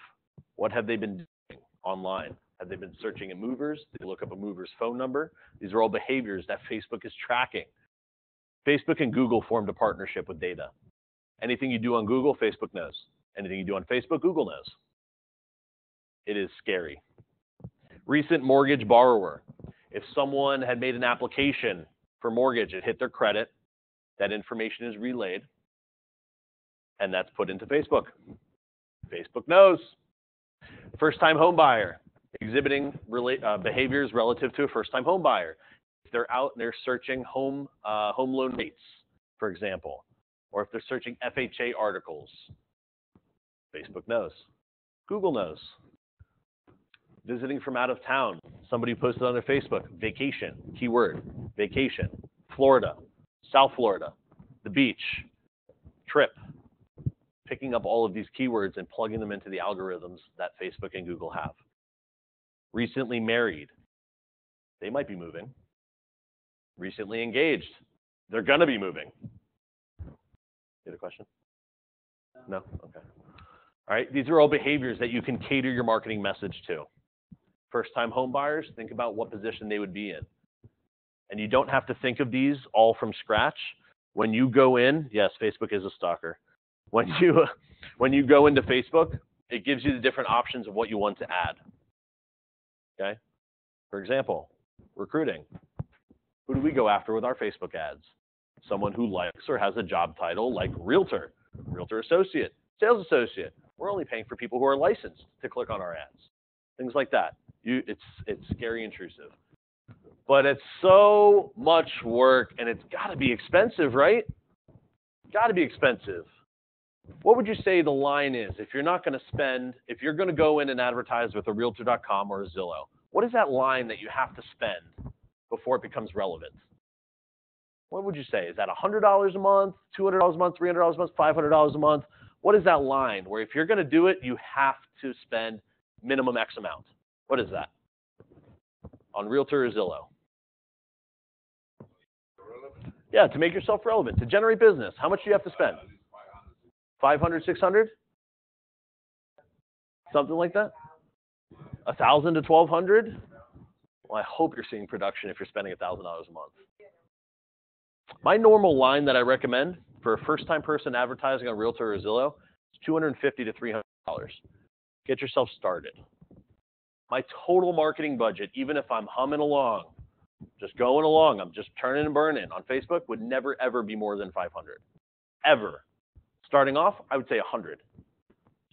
What have they been doing online? Have they been searching at movers? They look up a mover's phone number. These are all behaviors that Facebook is tracking. Facebook and Google formed a partnership with data. Anything you do on Google, Facebook knows. Anything you do on Facebook, Google knows. It is scary. Recent mortgage borrower. If someone had made an application for mortgage, it hit their credit, That information is relayed, and that's put into Facebook. Facebook knows. First-time home buyer, exhibiting relate, uh, behaviors relative to a first-time home buyer. If they're out and they're searching home uh, home loan rates, for example, or if they're searching F H A articles, Facebook knows. Google knows. Visiting from out of town, somebody posted on their Facebook, vacation, keyword, vacation, Florida, South Florida, the beach, trip, picking up all of these keywords and plugging them into the algorithms that Facebook and Google have. Recently married, they might be moving. Recently engaged, they're gonna be moving. You have a question? No? Okay. All right, these are all behaviors that you can cater your marketing message to. First-time home buyers, think about what position they would be in. And you don't have to think of these all from scratch. When you go in, yes, Facebook is a stalker. When you, when you go into Facebook, it gives you the different options of what you want to add. Okay? For example, recruiting. Who do we go after with our Facebook ads? Someone who likes or has a job title like Realtor, Realtor Associate, Sales Associate. We're only paying for people who are licensed to click on our ads. Things like that. You, it's, it's scary intrusive. But it's so much work, and it's got to be expensive, right? Got to be expensive. What would you say the line is if you're not going to spend, if you're going to go in and advertise with a Realtor dot com or a Zillow? What is that line that you have to spend before it becomes relevant? What would you say? Is that one hundred dollars a month, two hundred dollars a month, three hundred dollars a month, five hundred dollars a month? What is that line where if you're going to do it, you have to spend minimum X amount? What is that? On Realtor or Zillow? Yeah, to make yourself relevant, to generate business. How much do you have to spend? five hundred, six hundred? Something like that? one thousand to twelve hundred? Well, I hope you're seeing production if you're spending one thousand dollars a month. My normal line that I recommend for a first-time person advertising on Realtor or Zillow is two hundred fifty to three hundred dollars. Get yourself started. My total marketing budget, even if I'm humming along, just going along, I'm just turning and burning on Facebook, would never, ever be more than five hundred. Ever. Starting off, I would say one hundred.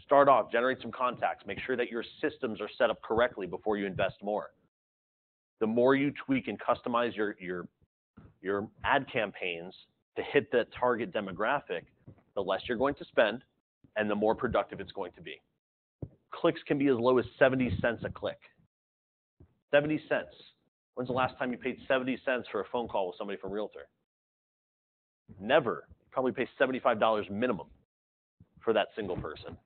Start off, generate some contacts. Make sure that your systems are set up correctly before you invest more. The more you tweak and customize your, your, your ad campaigns to hit that target demographic, the less you're going to spend and the more productive it's going to be. Clicks can be as low as seventy cents a click. seventy cents. When's the last time you paid seventy cents for a phone call with somebody from Realtor? Never. You probably pay seventy-five dollars minimum for that single person.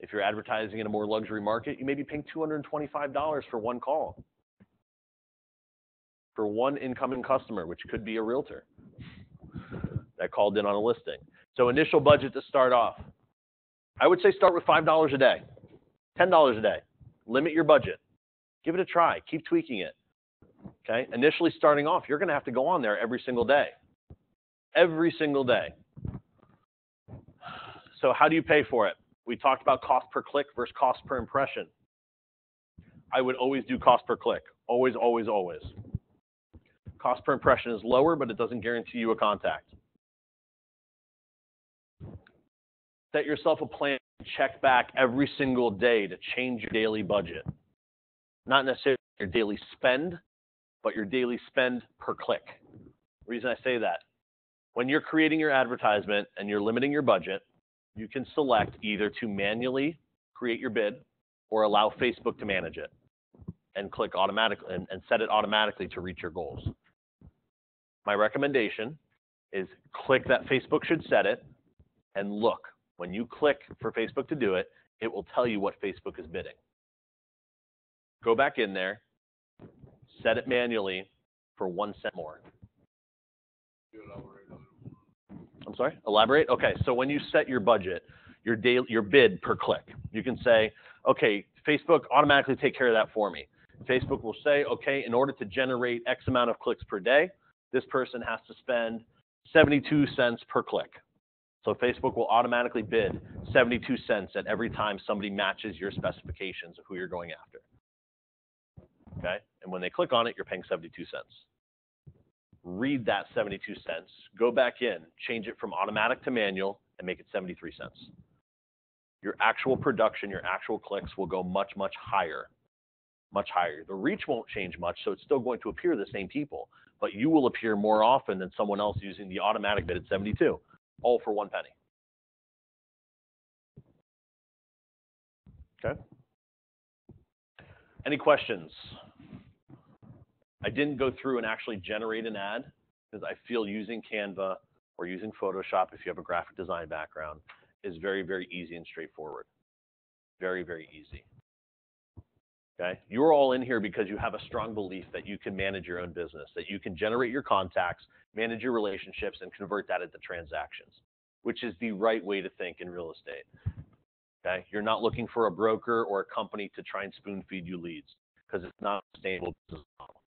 If you're advertising in a more luxury market, you may be paying two hundred twenty-five dollars for one call. For one incoming customer, which could be a Realtor that called in on a listing. So initial budget to start off. I would say start with five dollars a day, ten dollars a day. Limit your budget. Give it a try. Keep tweaking it. Okay? Initially starting off, you're going to have to go on there every single day. Every single day. So how do you pay for it? We talked about cost per click versus cost per impression. I would always do cost per click. Always, always, always. Cost per impression is lower, but it doesn't guarantee you a contact. Set yourself a plan to check back every single day to change your daily budget. Not necessarily your daily spend, but your daily spend per click. The reason I say that, when you're creating your advertisement and you're limiting your budget, you can select either to manually create your bid or allow Facebook to manage it and click automatically and, and set it automatically to reach your goals. My recommendation is click that Facebook should set it and look. When you click for Facebook to do it, it will tell you what Facebook is bidding. Go back in there, set it manually for one cent more. I'm sorry, elaborate? Okay, so when you set your budget, your daily, your bid per click, you can say, okay, Facebook automatically take care of that for me. Facebook will say, okay, in order to generate X amount of clicks per day, this person has to spend seventy-two cents per click. So Facebook will automatically bid seventy-two cents at every time somebody matches your specifications of who you're going after. Okay, and when they click on it, you're paying seventy-two cents. read that seventy-two cents, go back in, change it from automatic to manual, and make it seventy-three cents. Your actual production, your actual clicks will go much, much higher, much higher. The reach won't change much, so it's still going to appear the same people, but you will appear more often than someone else using the automatic bid at seventy-two, all for one penny. Okay. Any questions? I didn't go through and actually generate an ad because I feel using Canva or using Photoshop, if you have a graphic design background, is very, very easy and straightforward. Very, very easy. Okay? You're all in here because you have a strong belief that you can manage your own business, that you can generate your contacts, manage your relationships, and convert that into transactions, which is the right way to think in real estate. Okay? You're not looking for a broker or a company to try and spoon feed you leads because it's not a sustainable business model.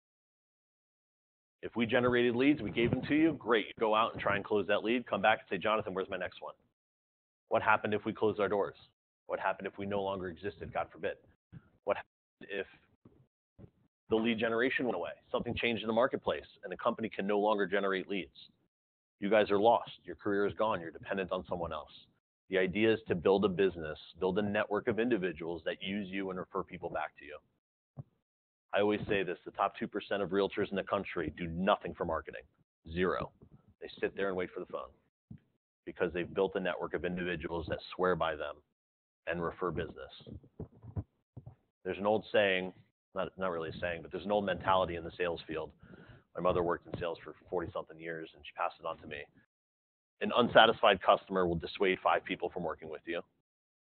If we generated leads, we gave them to you, great. You go out and try and close that lead, come back and say, Jonathan, where's my next one? What happened if we closed our doors? What happened if we no longer existed, God forbid? What happened if the lead generation went away? Something changed in the marketplace and the company can no longer generate leads. You guys are lost. Your career is gone. You're dependent on someone else. The idea is to build a business, build a network of individuals that use you and refer people back to you. I always say this, the top two percent of realtors in the country do nothing for marketing, zero. They sit there and wait for the phone because they've built a network of individuals that swear by them and refer business. There's an old saying, not, not really a saying, but there's an old mentality in the sales field. My mother worked in sales for forty something years and she passed it on to me. An unsatisfied customer will dissuade five people from working with you.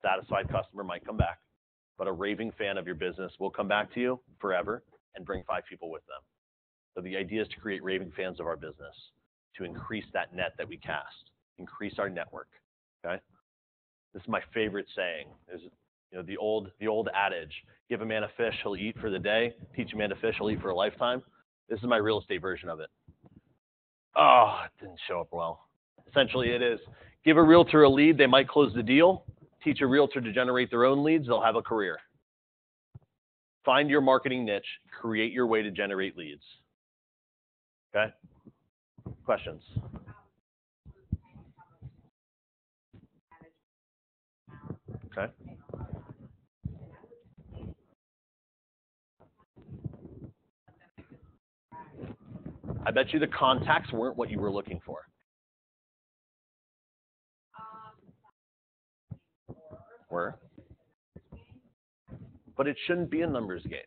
Satisfied customer might come back. But a raving fan of your business will come back to you forever and bring five people with them. So the idea is to create raving fans of our business, to increase that net that we cast, increase our network. Okay? This is my favorite saying, is you know the old the old adage, give a man a fish, he'll eat for the day, teach a man to fish, he'll eat for a lifetime. This is my real estate version of it. Oh, it didn't show up well. Essentially it is, give a realtor a lead, they might close the deal. Teach a realtor to generate their own leads, they'll have a career. Find your marketing niche, create your way to generate leads. Okay? Questions? Okay. I bet you the contacts weren't what you were looking for. Were, but it shouldn't be a numbers game.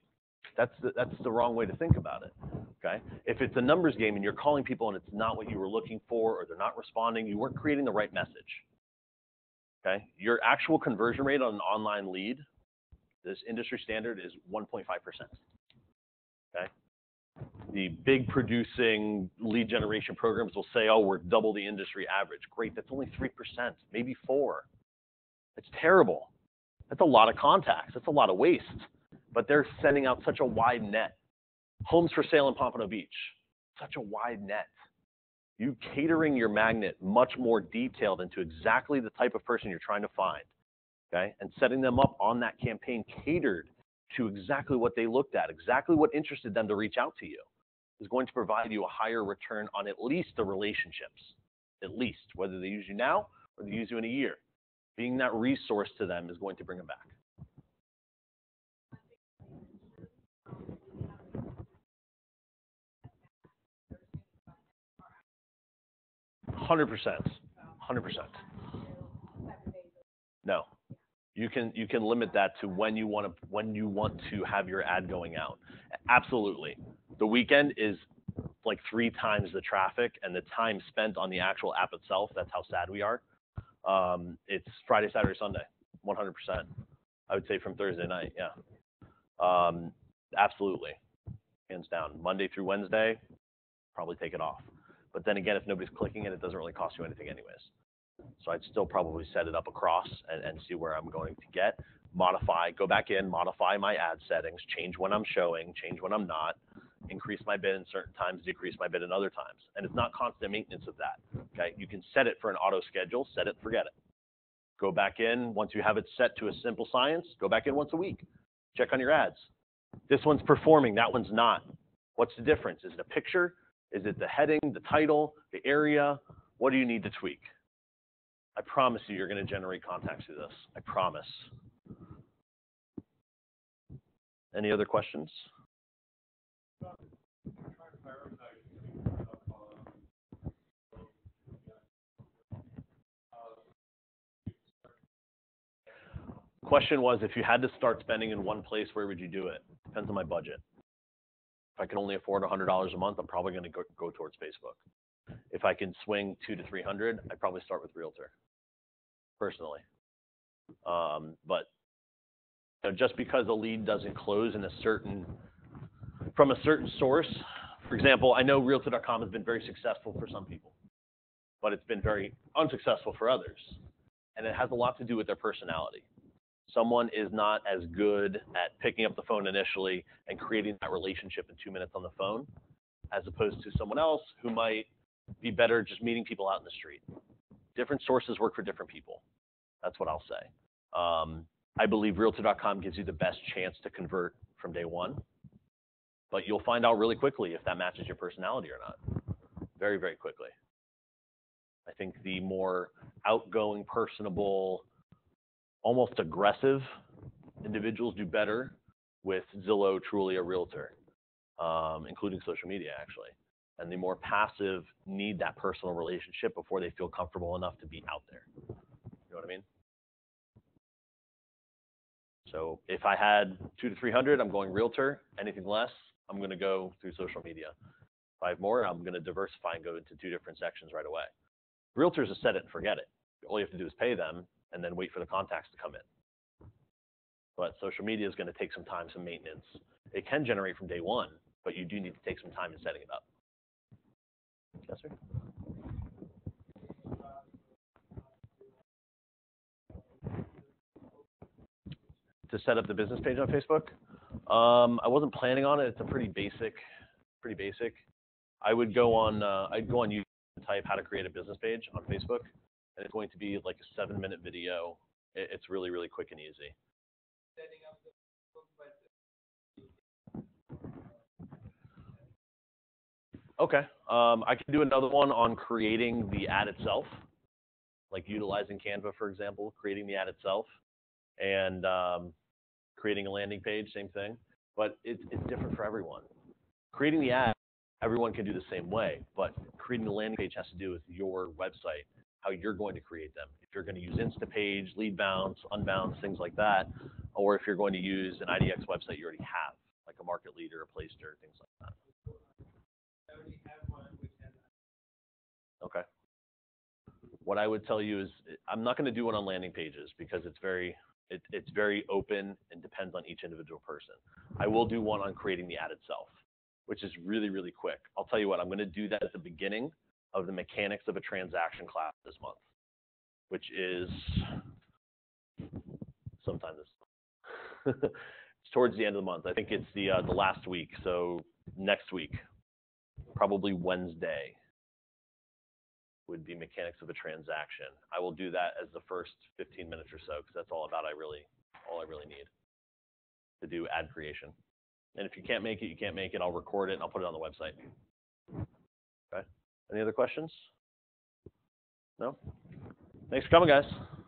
That's the, that's the wrong way to think about it, okay? If it's a numbers game and you're calling people and it's not what you were looking for or they're not responding, you weren't creating the right message, okay? Your actual conversion rate on an online lead, this industry standard is one point five percent, okay? The big producing lead generation programs will say, oh, we're double the industry average. Great, that's only three percent, maybe four. It's terrible. That's a lot of contacts. That's a lot of waste. But they're sending out such a wide net. Homes for sale in Pompano Beach, such a wide net. You catering your magnet much more detailed into exactly the type of person you're trying to find, okay? And setting them up on that campaign catered to exactly what they looked at, exactly what interested them to reach out to you is going to provide you a higher return on at least the relationships, at least, whether they use you now or they use you in a year. Being that resource to them is going to bring them back. one hundred percent. one hundred percent. No. You can you can limit that to when you want to when you want to have your ad going out. Absolutely. The weekend is like three times the traffic and the time spent on the actual app itself. That's how sad we are. Um, it's Friday, Saturday, Sunday, one hundred percent. I would say from Thursday night, yeah. Um, absolutely, hands down. Monday through Wednesday, probably take it off. But then again, if nobody's clicking it, it doesn't really cost you anything anyways. So I'd still probably set it up across and, and see where I'm going to get, modify, go back in, modify my ad settings, change when I'm showing, change when I'm not, increase my bid in certain times, decrease my bid in other times. And it's not constant maintenance of that, okay? You can set it for an auto schedule, set it, forget it. Go back in, once you have it set to a simple science, go back in once a week, check on your ads. This one's performing, that one's not. What's the difference? Is it a picture? Is it the heading, the title, the area? What do you need to tweak? I promise you, you're going to generate contacts through this. I promise. Any other questions? Question was, if you had to start spending in one place, where would you do it? Depends on my budget. If I can only afford one hundred dollars a month, I'm probably going to go, go towards Facebook. If I can swing two to three hundred, I probably start with Realtor, personally. Um, but you know, just because a lead doesn't close in a certain from a certain source, for example, I know Realtor dot com has been very successful for some people, but it's been very unsuccessful for others, and it has a lot to do with their personality. Someone is not as good at picking up the phone initially and creating that relationship in two minutes on the phone, as opposed to someone else who might be better just meeting people out in the street. Different sources work for different people. That's what I'll say. Um, I believe Realtor dot com gives you the best chance to convert from day one, but you'll find out really quickly if that matches your personality or not. Very, very quickly. I think the more outgoing, personable, almost aggressive individuals do better with Zillow, Trulia, Realtor, um, including social media, actually. And the more passive need that personal relationship before they feel comfortable enough to be out there. You know what I mean? So if I had two to three hundred, I'm going Realtor. Anything less, I'm going to go through social media. If I have more, I'm going to diversify and go into two different sections right away. Realtors are set it and forget it. All you have to do is pay them and then wait for the contacts to come in. But social media is going to take some time, some maintenance. It can generate from day one, but you do need to take some time in setting it up. Yes, sir. To set up the business page on Facebook, um, I wasn't planning on it. It's a pretty basic, pretty basic. I would go on, uh, I'd go on YouTube and type how to create a business page on Facebook, and it's going to be like a seven-minute video. It, it's really, really quick and easy. Setting up the Okay, um, I can do another one on creating the ad itself, like utilizing Canva, for example, creating the ad itself, and um, creating a landing page, same thing. But it's, it's different for everyone. Creating the ad, everyone can do the same way, but creating the landing page has to do with your website, how you're going to create them. If you're going to use Instapage, lead bounce, unbounce, things like that, or if you're going to use an I D X website you already have, like a Market Leader, a Placester, things like that. Okay. What I would tell you is I'm not going to do one on landing pages because it's very it, it's very open and depends on each individual person. I will do one on creating the ad itself, which is really, really quick. I'll tell you what, I'm going to do that at the beginning of the mechanics of a transaction class this month, which is sometime this month. It's towards the end of the month. I think it's the uh, the last week, so next week, probably Wednesday, would be mechanics of a transaction. I will do that as the first fifteen minutes or so, because that's all about I really, all I really need to do ad creation. And if you can't make it, you can't make it. I'll record it and I'll put it on the website. Okay. Any other questions? No? Thanks for coming, guys.